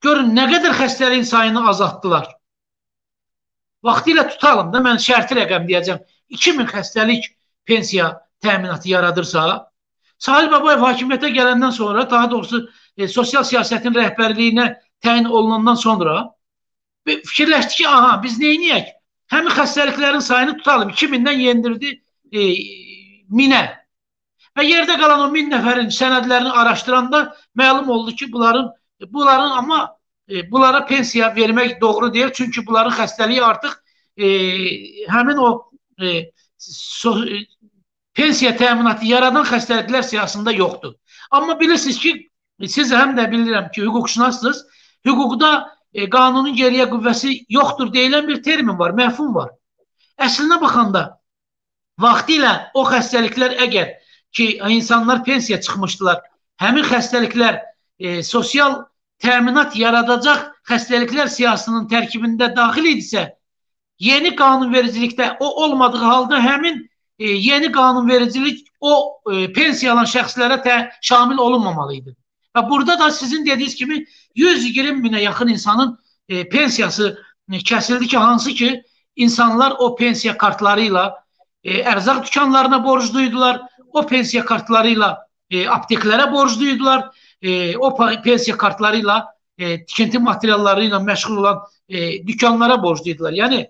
görün nə qədər xəstəliyin sayını azaltdılar. Vaxtilə tutalım da, mən şərti rəqəm deyəcəm. iki min xəstəlik pensiya təminatı yaradırsa, Sahil Babayev hakimiyyətə gələndən sonra, daha doğrusu e, sosial siyasətin rəhbərliyinə təyin olunandan sonra fikirləşdi ki, aha, biz neyniyək? Həmin xəstəliklərin sayını tutalım. iki mindən yendirdi e, minə. Və yerdə qalan o min nəfərin sənədlərini araşdıranda məlum oldu ki, bunların, bunların amma e, bunlara pensiya vermək doğru deyil. Çünki bunların xəstəliyi artıq e, həmin o e, so, e, pensiya təminatı yaradan xəstəliklər siyasında yoxdur. Amma bilirsiniz ki, siz həm də bilirəm ki, hüquqşünassınız, hüquqda e, qanunun geriyə qüvvəsi yoxdur deyilən bir termin var, məfhum var. Əslinə baxanda, vaxtilə o xəstəliklər əgər ki, insanlar pensiya çıxmışdılar. Həmin xəstəliklər e, sosial təminat yaradacaq xəstəliklər siyasının tərkibində daxil idisə, yeni qanunvericilikdə o olmadığı halda həmin e, yeni qanunvericilik o e, pensiya alan şəxslərə tə, şamil olunmamalı idi. Və burada da sizin dediğiniz kimi yüz iyirmi minə yaxın insanın e, pensiyası e, kəsildi ki, hansı ki insanlar o pensiya kartlarıyla e, ərzaq dükkanlarına borcluydular, o pensiya kartlarıyla e, apteklərə borcluydular, e, o pensiya kartlarıyla e, tikinti materiallarıyla məşğul olan e, dükkanlara borcluydular. Yəni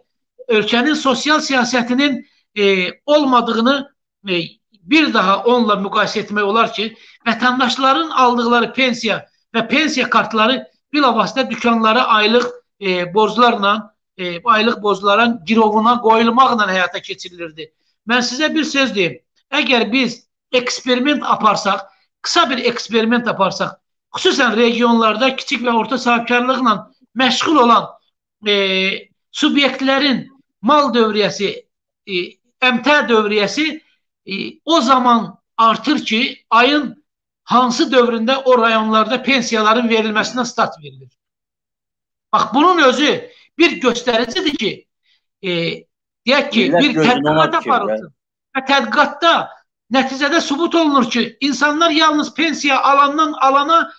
ölkənin sosial siyasətinin e, olmadığını e, bir daha onunla müqayisə etmək olar ki, vətəndaşların aldıqları pensiya və pensiya kartları bilavasitə dükkanlara aylıq e, borclarla, e, aylıq borcların girovuna qoyulmaqla həyata keçirilirdi. Mən sizə bir söz deyim. Əgər biz eksperiment aparsaq, kısa bir eksperiment aparsaq, xüsusən regionlarda kiçik və orta sahibkarlıqla məşğul olan e, subyektlərin mal dövriyesi, e, əmtə dövriyesi e, o zaman artır ki, ayın hansı dövründə o rayonlarda pensiyaların verilməsinə start verilir. Bax, bunun özü bir göstəricidir ki, e, deyək ki, bir tədqiqat aparılsın və tədqiqatda nəticədə sübut olunur ki, insanlar yalnız pensiya alandan alana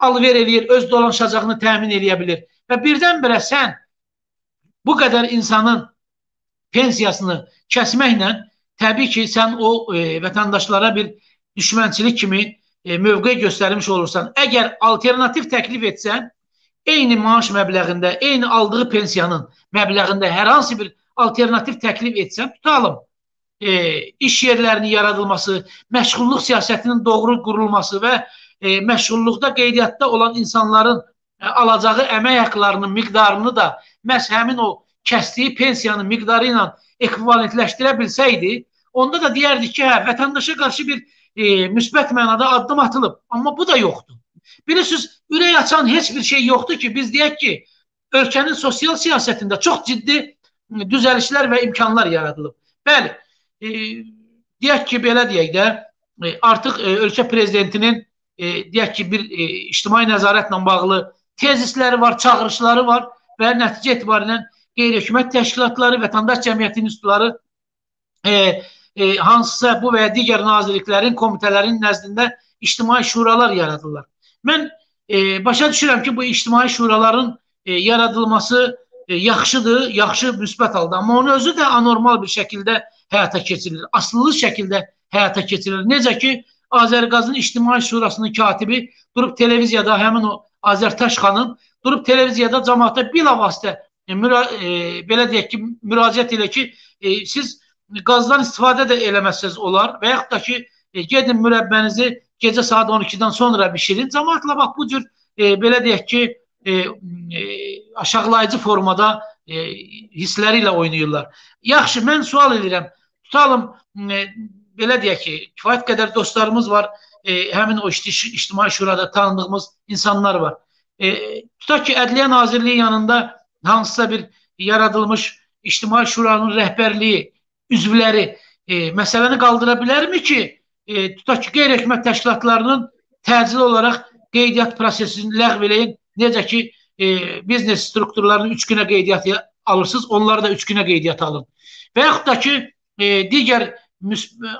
alver eləyir, öz dolanışacağını təmin eləyə bilir. Və birdən-birə sən bu qədər insanın pensiyasını kəsməklə təbii ki, sən o e, vətəndaşlara bir düşmənçilik kimi e, mövqe göstərmiş olursan. Əgər alternativ təklif etsən, eyni maaş məbləğində, eyni aldığı pensiyanın məbləğində hər hansı bir alternativ təklif etsən, tutalım, E, iş yerlərinin yaradılması, məşğulluq siyasətinin doğru qurulması və e, məşğulluqda qeydiyyatda olan insanların e, alacağı əmək haqqlarının miqdarını da məhz həmin o kəsdiyi pensiyanın miqdarı ilə ekvivalentləşdirə bilsəydi, onda da deyərdik ki, hə, vətəndaşa qarşı bir e, müsbət mənada addım atılıb. Amma bu da yoxdur. Bilirsiniz, ürək açan heç bir şey yoxdur ki, biz deyək ki, ölkənin sosial siyasətində çox ciddi düzəlişlər və imkanlar yaradılıb. Bəli, E, deyək ki, belə deyək də, e, artıq e, ölkə prezidentinin e, deyək ki, bir e, ictimai nəzarətlə bağlı tezisləri var, çağırışları var və nəticə etibariylə qeyri-hökumət təşkilatları, vətəndaş cəmiyyəti institutları e, e, hansısa bu və ya digər nazirliklərin, komitələrin nəzdində ictimai şuralar yaradırlar. Mən e, başa düşürəm ki, bu ictimai şuraların e, yaradılması e, yaxşıdır, yaxşı müsbət aldı. Amma onun özü də anormal bir şəkildə həyata keçirilir. Asıllı şəkildə həyata keçirilir. Necə ki, Azərqazın İctimai Şurasının katibi durub televiziyada, həmin o Azərtaş xanım durub televiziyada cəmaata bilavasitə e, e, belə deyək ki, müraciət elə ki, e, siz qazdan istifadə də eləməzsiniz olar və yaxud da ki, e, gedin mürəbbənizi gecə saat on ikidən sonra bişirin. Cəmaatla bax bu cür e, belə deyək ki, e, e, aşağılayıcı formada e, hissləri ilə oynayırlar. Yaxşı, mən sual edirəm. Tutalım, e, belə deyək ki, kifayət qədər dostlarımız var, e, həmin o ictimai şurada tanıdığımız insanlar var. E, tutaq ki, Ədliyyə Nazirliyi yanında hansısa bir yaradılmış ictimai şuranın rəhbərliyi, üzvləri e, məsələni qaldıra bilərmi ki, e, tutaq ki, qeyri-hökumət təşkilatlarının təcili olaraq qeydiyyat prosesini ləğv eləyin, necə ki, e, biznes strukturlarını üç günə qeydiyyat alırsınız, onları da üç günə qeydiyyat alın. Və yaxud da ki, E, digər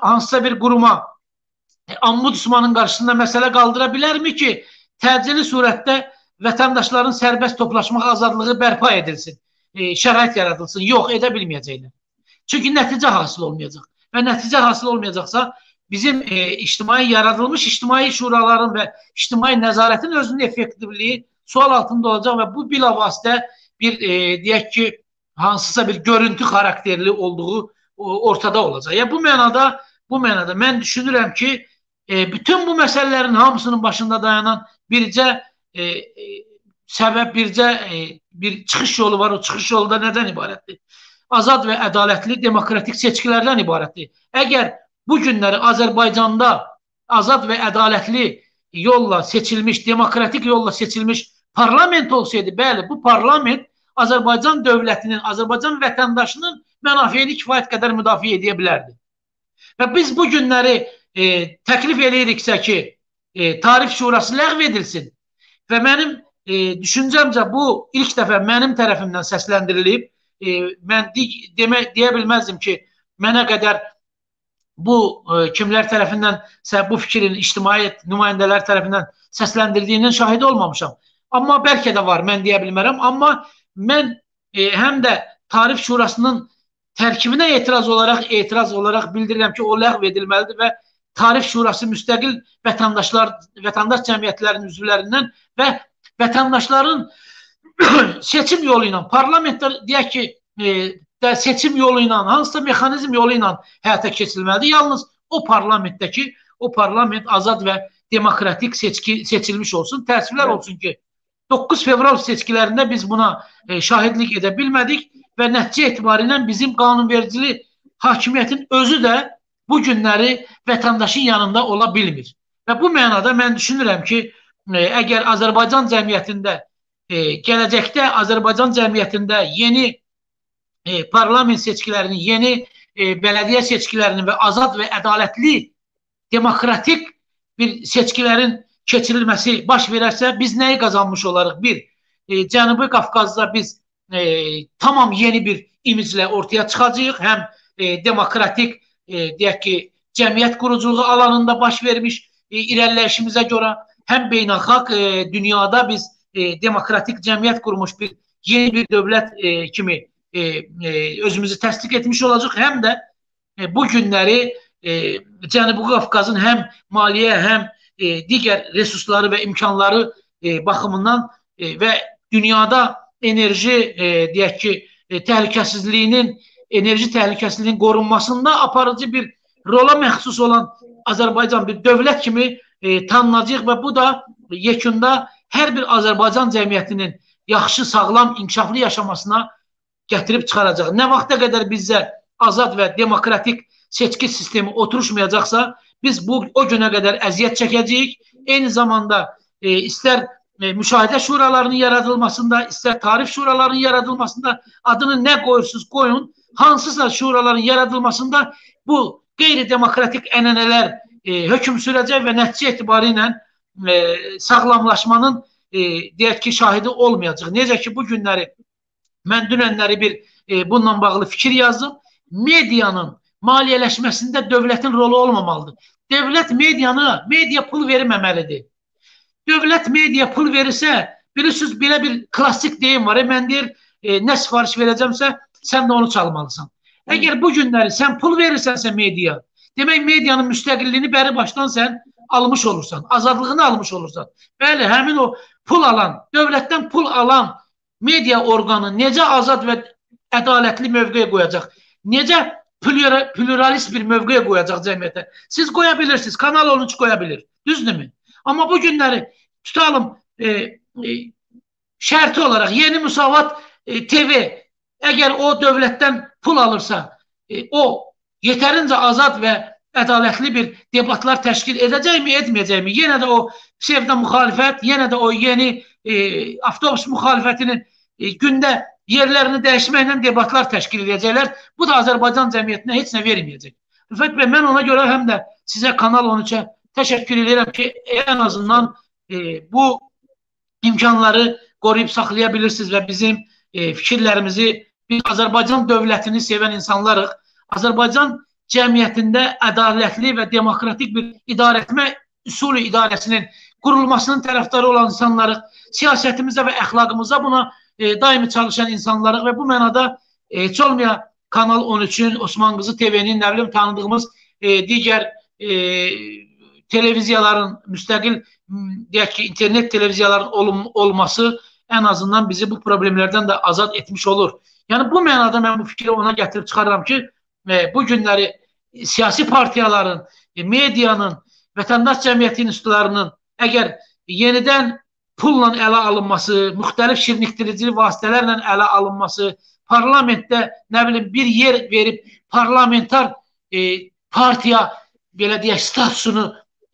hansısa bir quruma e, ombudsmanın qarşısında məsələ qaldıra bilərmi ki, təcili surətdə vətəndaşların sərbəst toplaşmaq azadlığı bərpa edilsin, e, şərait yaradılsın? Yox, edə bilməyəcəklər. Çünki nəticə hasıl olmayacaq. Və nəticə hasıl olmayacaqsa, bizim e, ictimai yaradılmış ictimai şuraların və ictimai nəzarətin özünün effektivliyi sual altında olacaq və bu bilavasitə bir, e, deyək ki, hansısa bir görüntü xarakterli olduğu ortada olacaq. Ya, bu mənada, bu mənada mən düşünürəm ki, e, bütün bu məsələlərin hamısının başında dayanan bircə e, e, səbəb, bircə e, bir çıxış yolu var. O çıxış yolu da nədən ibarətdir? Azad və ədalətli demokratik seçkilərdən ibarətdir. Əgər bu günləri Azərbaycanda azad və ədalətli yolla seçilmiş, demokratik yolla seçilmiş parlament olsaydı, bəli, bu parlament Azərbaycan dövlətinin, Azərbaycan vətəndaşının mənafeyini kifayət qədər müdafiə edə bilərdi. Və biz bu günləri e, təklif eləyiriksə ki, e, Tarif Şurası ləğv edilsin və mənim e, düşüncəmcə bu ilk dəfə mənim tərəfimdən səsləndirilib e, mən demək deyə bilməzdim ki, mənə qədər bu e, kimlər tərəfindən, bu fikrin ictimaiyyət nümayəndələr tərəfindən səsləndirildiyindən şahid olmamışam. Amma bəlkə də var, mən deyə bilmərəm. Amma mən e, həm də Tarif Şurasının tərkibinə etiraz olaraq, etiraz olaraq bildirirəm ki, o ləğv edilməlidir və Tarif Şurası müstəqil vətəndaşlar, vətəndaş cəmiyyətlərinin üzvlərindən və vətəndaşların seçim yolu ilə, parlamentlər deyək ki, e, də seçim yolu ilə, hansısa mexanizm yolu ilə həyata keçirilməlidir. Yalnız o parlamentdəki, o parlament azad və demokratik seçki, seçilmiş olsun. Təəssüflər evet. olsun ki, doqquz fevral seçkilərində biz buna e, şahidlik edə bilmədik və nəticə etibarıyla bizim qanunvericili hakimiyyətin özü də bu günləri vətəndaşın yanında ola bilmir. Və bu mənada mən düşünürəm ki, əgər Azərbaycan cəmiyyətində, gələcəkdə Azərbaycan cəmiyyətində yeni parlament seçkilərinin, yeni bələdiyyə seçkilərinin və azad və ədalətli, demokratik bir seçkilərin keçirilməsi baş verərsə, biz nəyi qazanmış olarıq? Bir, Cənubi Qafqazda biz tamam yeni bir imiclə ortaya çıxacağıq, həm demokratik, E, deyək ki, cəmiyyət quruculuğu alanında baş vermiş e, irəliləyişimizə görə həm beynəlxalq e, dünyada biz e, demokratik cəmiyyət qurmuş bir yeni bir dövlət e, kimi e, e, özümüzü təsdiq etmiş olacaq, həm də e, bu günləri e, Cənubi Qafqazın həm maliyyə, həm e, digər resursları və imkanları e, baxımından e, və dünyada enerji, e, deyək ki, e, təhlükəsizliyinin enerji təhlükəsizliyinin qorunmasında aparıcı bir rola məxsus olan Azərbaycan bir dövlət kimi e, tanınacaq və bu da yekunda hər bir Azərbaycan cəmiyyətinin yaxşı, sağlam, inkişaflı yaşamasına gətirib çıxaracaq. Nə vaxta qədər bizə azad və demokratik seçki sistemi oturuşmayacaqsa, biz bu o günə qədər əziyyət çəkəcəyik. Eyni zamanda e, istər E, müşahidə şuralarının yaradılmasında, istər tarif şuralarının yaradılmasında adını nə qoyursunuz qoyun, hansısa şuraların yaradılmasında bu qeyri-demokratik ənənələr e, hökm sürəcək və nəticə etibarilə e, sağlamlaşmanın e, deyək ki, şahidi olmayacaq. Necə ki, bu günləri, mən dünənləri bir e, bununla bağlı fikir yazdım, medianın maliyyələşməsində dövlətin rolu olmamalıdır. Dövlət medianı, media pul verməməlidir. Dövlət media pul verirsə, bilirsiniz, belə bir klassik deyim var. E, mən deyir, e, nə sifariş verəcəmsə, sən də onu çalmalısan. Əgər bu günləri sən pul verirsənsə media, demək medianın müstəqilliyini bəri başdan sən almış olursan, azadlığını almış olursan. Bəli, həmin o pul alan, dövlətdən pul alan media orqanı necə azad və ədalətli mövqeyə qoyacaq? Necə pluralist bir mövqeyə qoyacaq cəmiyyətə? Siz qoya bilirsiniz, Kanal on üç qoya bilir, düzdürmü? Amma bu günləri tutalım e, e, şərti olaraq Yeni Müsavat e, T V əgər o dövlətdən pul alırsa, e, o yetərincə azad və ədalətli bir debatlar təşkil edəcəkmi, etməyəcəkmi? Yenə də o sevda müxalifət, yenə də o yeni e, avtobus müxalifətinin e, gündə yerlərini dəyişməklə debatlar təşkil edəcəklər. Bu da Azərbaycan cəmiyyətinə heç nə verməyəcək. Rüfət bəy, mən ona görə həm də sizə Kanal on üçə təşəkkür edirəm ki, ən azından e, bu imkanları qoruyub saxlaya bilirsiniz və bizim e, fikirlərimizi, biz Azərbaycan dövlətini sevən insanlarıq. Azərbaycan cəmiyyətində ədalətli və demokratik bir idarəetmə üsulu idarəsinin qurulmasının tərəfdarı olan insanlarıq. Siyasətimizə və əxlaqımıza buna e, daimi çalışan insanlarıq və bu mənada e, heç olmaya Kanal on üçün, Osman Qızı T V-nin, nə bilim, tanıdığımız e, digər e, televiziyaların, müstəqil, deyək ki, internet televiziyaların olum, olması ən azından bizi bu problemlərdən də azad etmiş olur. Yəni, bu mənada mən bu fikri ona gətirib çıxarıram ki, e, bu günləri siyasi partiyaların, e, medianın, vətəndaş cəmiyyəti institutlarının əgər yenidən pulla ələ alınması, müxtəlif şirnikdirici vasitələrlə ələ alınması, parlamentdə, nə bilim, bir yer verib parlamentar e, partiya, belə deyək, statusunu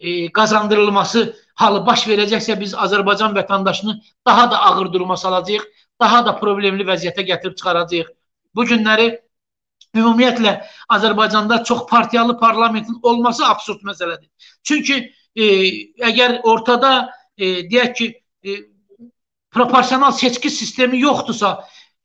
E, qazandırılması halı baş verəcəksə, biz Azərbaycan vətəndaşını daha da ağır duruma salacağıq, daha da problemli vəziyyətə gətirib çıxaracağıq. Bu günləri ümumiyyətlə Azərbaycanda çox partiyalı parlamentin olması absurd məsələdir. Çünki e, əgər ortada e, deyək ki, e, proporsional seçki sistemi yoxdursa,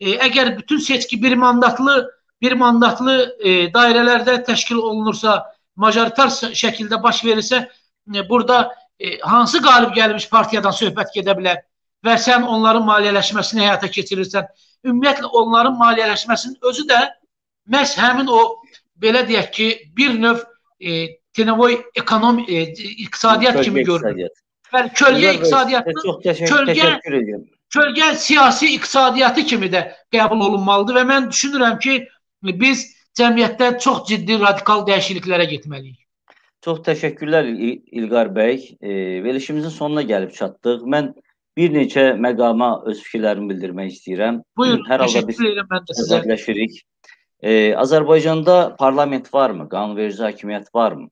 Əgər bütün seçki bir mandatlı bir mandatlı e, dairelerde teşkil olunursa, majoritar şekilde baş verirse, e, burada e, hansı galip gelmiş partiyadan söhbət gedə bilər və sən onların maliyyələşməsini həyata keçirirsən. Ümumiyyətlə onların maliyyələşməsinin özü də məhz həmin o, belə deyək ki, bir növ e, tenovoy ekonomi, e, iqtisadiyyat kimi görünür. Bəli, kölgə iqtisadiyyatının kölgə siyasi iqtisadiyyatı kimi də qəbul olunmalıdır və mən düşünürəm ki, biz cəmiyyətdə çox ciddi radikal dəyişikliklərə getməliyik. Çox təşəkkürlər İlqar bəy. E, verilişimizin sonuna gəlib çatdıq. Mən bir neçə məqama öz fikirlərimi bildirmək istəyirəm. Buyurun, hər halda biz təşəkkürləşirik. E, Azərbaycanda parlament varmı? Qanunverici hakimiyyət varmı?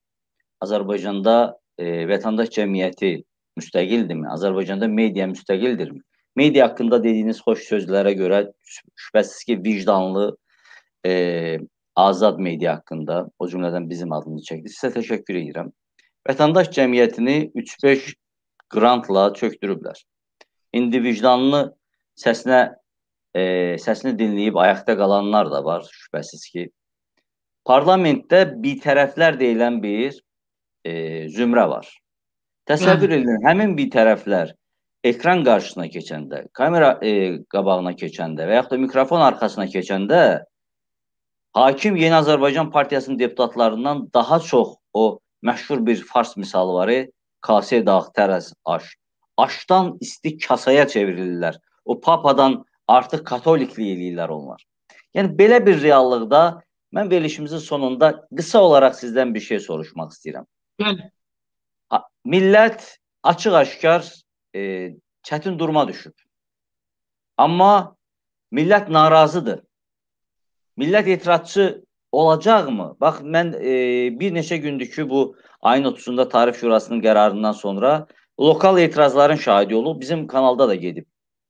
Azərbaycanda e, vətəndaş cəmiyyəti müstəqildirmi? Azərbaycanda media müstəqildirmi? Media haqqında dediyiniz xoş sözlərə görə şübhəsiz ki, vicdanlı E, azad media haqqında, o cümlədən bizim adımızı çəkdi. Sizə təşəkkür edirəm. Vətəndaş cəmiyyətini üç beş grantla çöktürüblər. İndi vicdanlı səsinə, e, səsini dinləyib ayaqda qalanlar da var, şübhəsiz ki. Parlamentdə bitərəflər deyilən bir e, zümrə var. Təsəvvür edin, həmin bitərəflər ekran qarşısına keçəndə, kamera e, qabağına keçəndə və yaxud da mikrofon arxasına keçəndə hakim Yeni Azərbaycan Partiyasının deputatlarından daha çox o məşhur bir fars misalı var. Kasaya dağ, tərəz, aş. Aşdan isti kasaya çevirirlər. O papadan artıq katolikliyi eləyirlər onlar. Yəni belə bir reallıqda mən verilişimizin sonunda qısa olaraq sizdən bir şey soruşmaq istəyirəm. Yəni millət açıq-aşkar e, çətin duruma düşüb. Amma millət narazıdır. Millət etirazçı olacaqmı? Bax, mən e, bir neçə gündür ki, bu ayın otuzunda Tarif Şurasının qərarından sonra lokal etirazların şahidi olub. Bizim kanalda da gedib,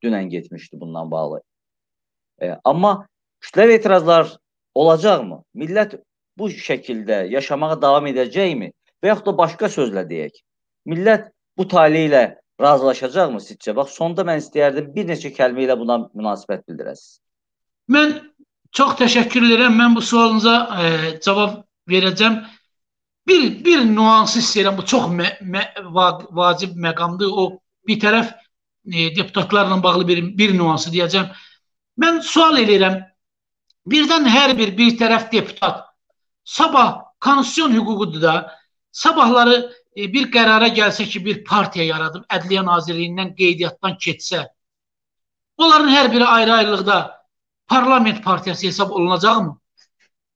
dünən getmişdi bundan bağlı. E, amma kütləvi etirazlar olacaqmı? Millət bu şəkildə yaşamağa davam edəcəkmi? Və yaxud da başqa sözlə deyək, millət bu taliyi ilə razılaşacaqmı sizcə? Bax, sonda mən istəyərdim bir neçə kəlmə ilə buna münasibət bildirəsiniz. Mən Çox təşəkkür edirəm. Mən bu sualınıza e, cavab verəcəm. Bir bir nüans istəyirəm. Bu çox mə, mə, vacib məqamdır. O bir tərəf e, deputatlarla bağlı bir bir nüansı deyəcəm. Mən sual edirəm. Birdən hər bir bir tərəf deputat sabah konstitusiyon hüququdur da, sabahları e, bir qərara gəlsə ki, bir partiya yaradım, Ədliyyə Nazirliyindən qeydiyyatdan keçsə, onların hər biri ayrı-ayrılıqda parlament partiyası hesab olunacaqmı?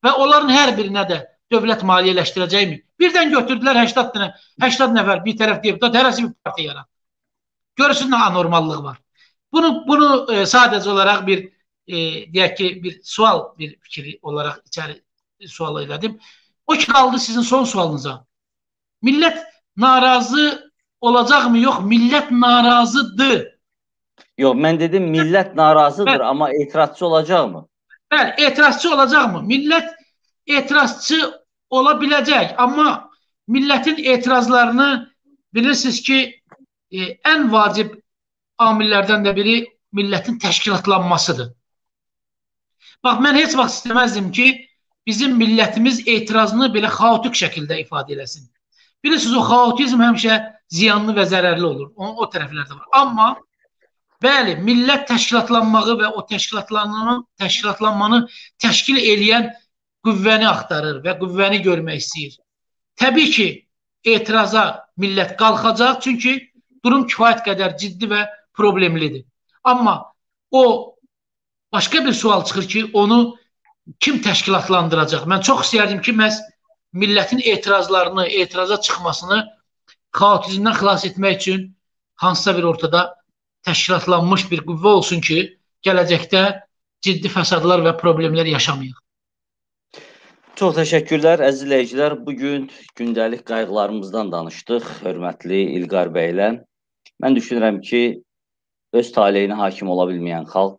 Və onların hər birinə də dövlət maliyyələşdirəcəkmi? Birdən götürdülər həştad nəfər bir tərəf deputat, hərəsi bir partiya yaratdı. Görürsün nə anormallıq var. Bunu bunu e, sadəcə olaraq bir e, deyək ki, bir sual, bir fikri olaraq içəri sual elədim. O ki qaldı sizin son sualınıza. Millət narazı olacaqmı? Yox, millət narazıdır. Yox, mən dedim millət narazıdır, bəli, amma etirazçı olacaqmı? Bəli, etirazçı olacaqmı? Millət etirazçı ola biləcək, amma millətin etirazlarını bilirsiniz ki, e, ən vacib amillərdən də biri millətin təşkilatlanmasıdır. Bax, mən heç vaxt istəməzdim ki, bizim millətimiz etirazını belə xaotik şəkildə ifadə eləsin. Bilirsiniz, o xaotizm həmişə ziyanlı və zərərli olur. O, o tərəflərdə var. Amma bəli, millət təşkilatlanmağı və o təşkilatlanmanı, təşkilatlanmanı təşkil eləyən qüvvəni axtarır və qüvvəni görmək istəyir. Təbii ki, etiraza millət qalxacaq, çünki durum kifayət qədər ciddi və problemlidir. Amma o, başqa bir sual çıxır ki, onu kim təşkilatlandıracaq? Mən çox istəyərdim ki, məhz millətin etirazlarını, etiraza çıxmasını xaotizmdən xilas etmək üçün hansısa bir ortada təşkilatlanmış bir qüvvə olsun ki, gələcəkdə ciddi fəsadlar və problemlər yaşamayıq. Çox təşəkkürlər, əziz izləyicilər. Bugün gündəlik qayğılarımızdan danışdıq, hörmətli İlqar bəylə. Mən düşünürəm ki, öz taleyinə hakim ola bilməyən xalq,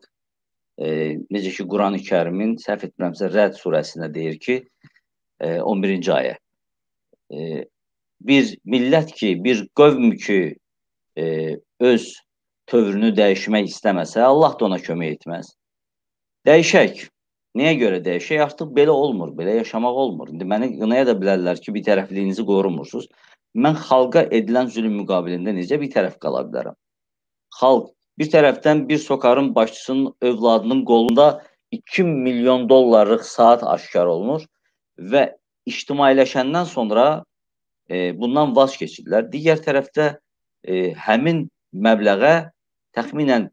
e, necə ki, Quran-ı Kərimin, səhv etmirəmsə, Rəd surəsində deyir ki, e, on birinci ayə. E, bir millət ki, bir qövm ki, e, öz tövrünü dəyişmək istəməsə, Allah da ona kömək etməz. Dəyişək. Niyə görə dəyişək? Artıq belə olmur, belə yaşamaq olmur. İndi məni qınaya da bilərlər ki, bir tərəfliyinizi qorumursunuz. Mən xalqa edilən zülüm müqabilində necə bir tərəf qala bilərəm? Xalq bir tərəfdən bir SOCAR-ın başçısının övladının qolunda iki milyon dollarlıq saat aşkar olunur və ictimailəşəndən sonra e, bundan vaz keçirlər. Digər tərəfdə e, həmin məbləğə təxminən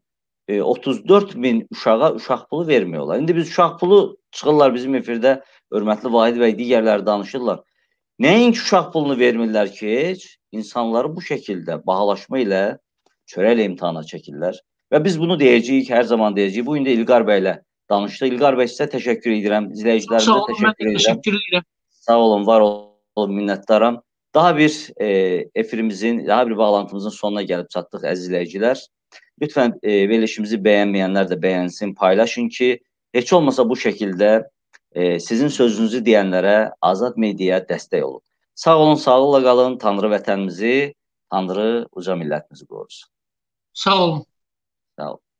e, otuz dörd min uşağa uşaq pulu vermiyorlar. İndi biz uşaq pulu çıxırlar bizim efirdə, hörmətli Vahid bəy, digərləri danışırlar. Nəinki uşaq pulunu vermirlər ki, heç insanları bu şəkildə bahalaşma ilə çörəklə imtahana çəkirlər. Və biz bunu deyəcəyik, hər zaman deyəcəyik. Bu gün də İlqar bəylə danışdı. İlqar bəy, sizə təşəkkür edirəm. İzləyicilərimizə təşəkkür edirəm. Sağ olun, var olun, minnətdaram. Daha bir e, efirimizin, daha bir bağlantımızın sonuna gəlib çatdıq, əziz izləyicilər. Lütfən e, verilişimizi bəyənməyənlər də bəyənsin, paylaşın ki, heç olmasa bu şəkildə e, sizin sözünüzü deyənlərə, azad mediaya dəstək olun. Sağ olun, sağlıqla qalın. Tanrı vətənimizi, Tanrı uca millətimizi qorusun. Sağ olun. Sağ olun.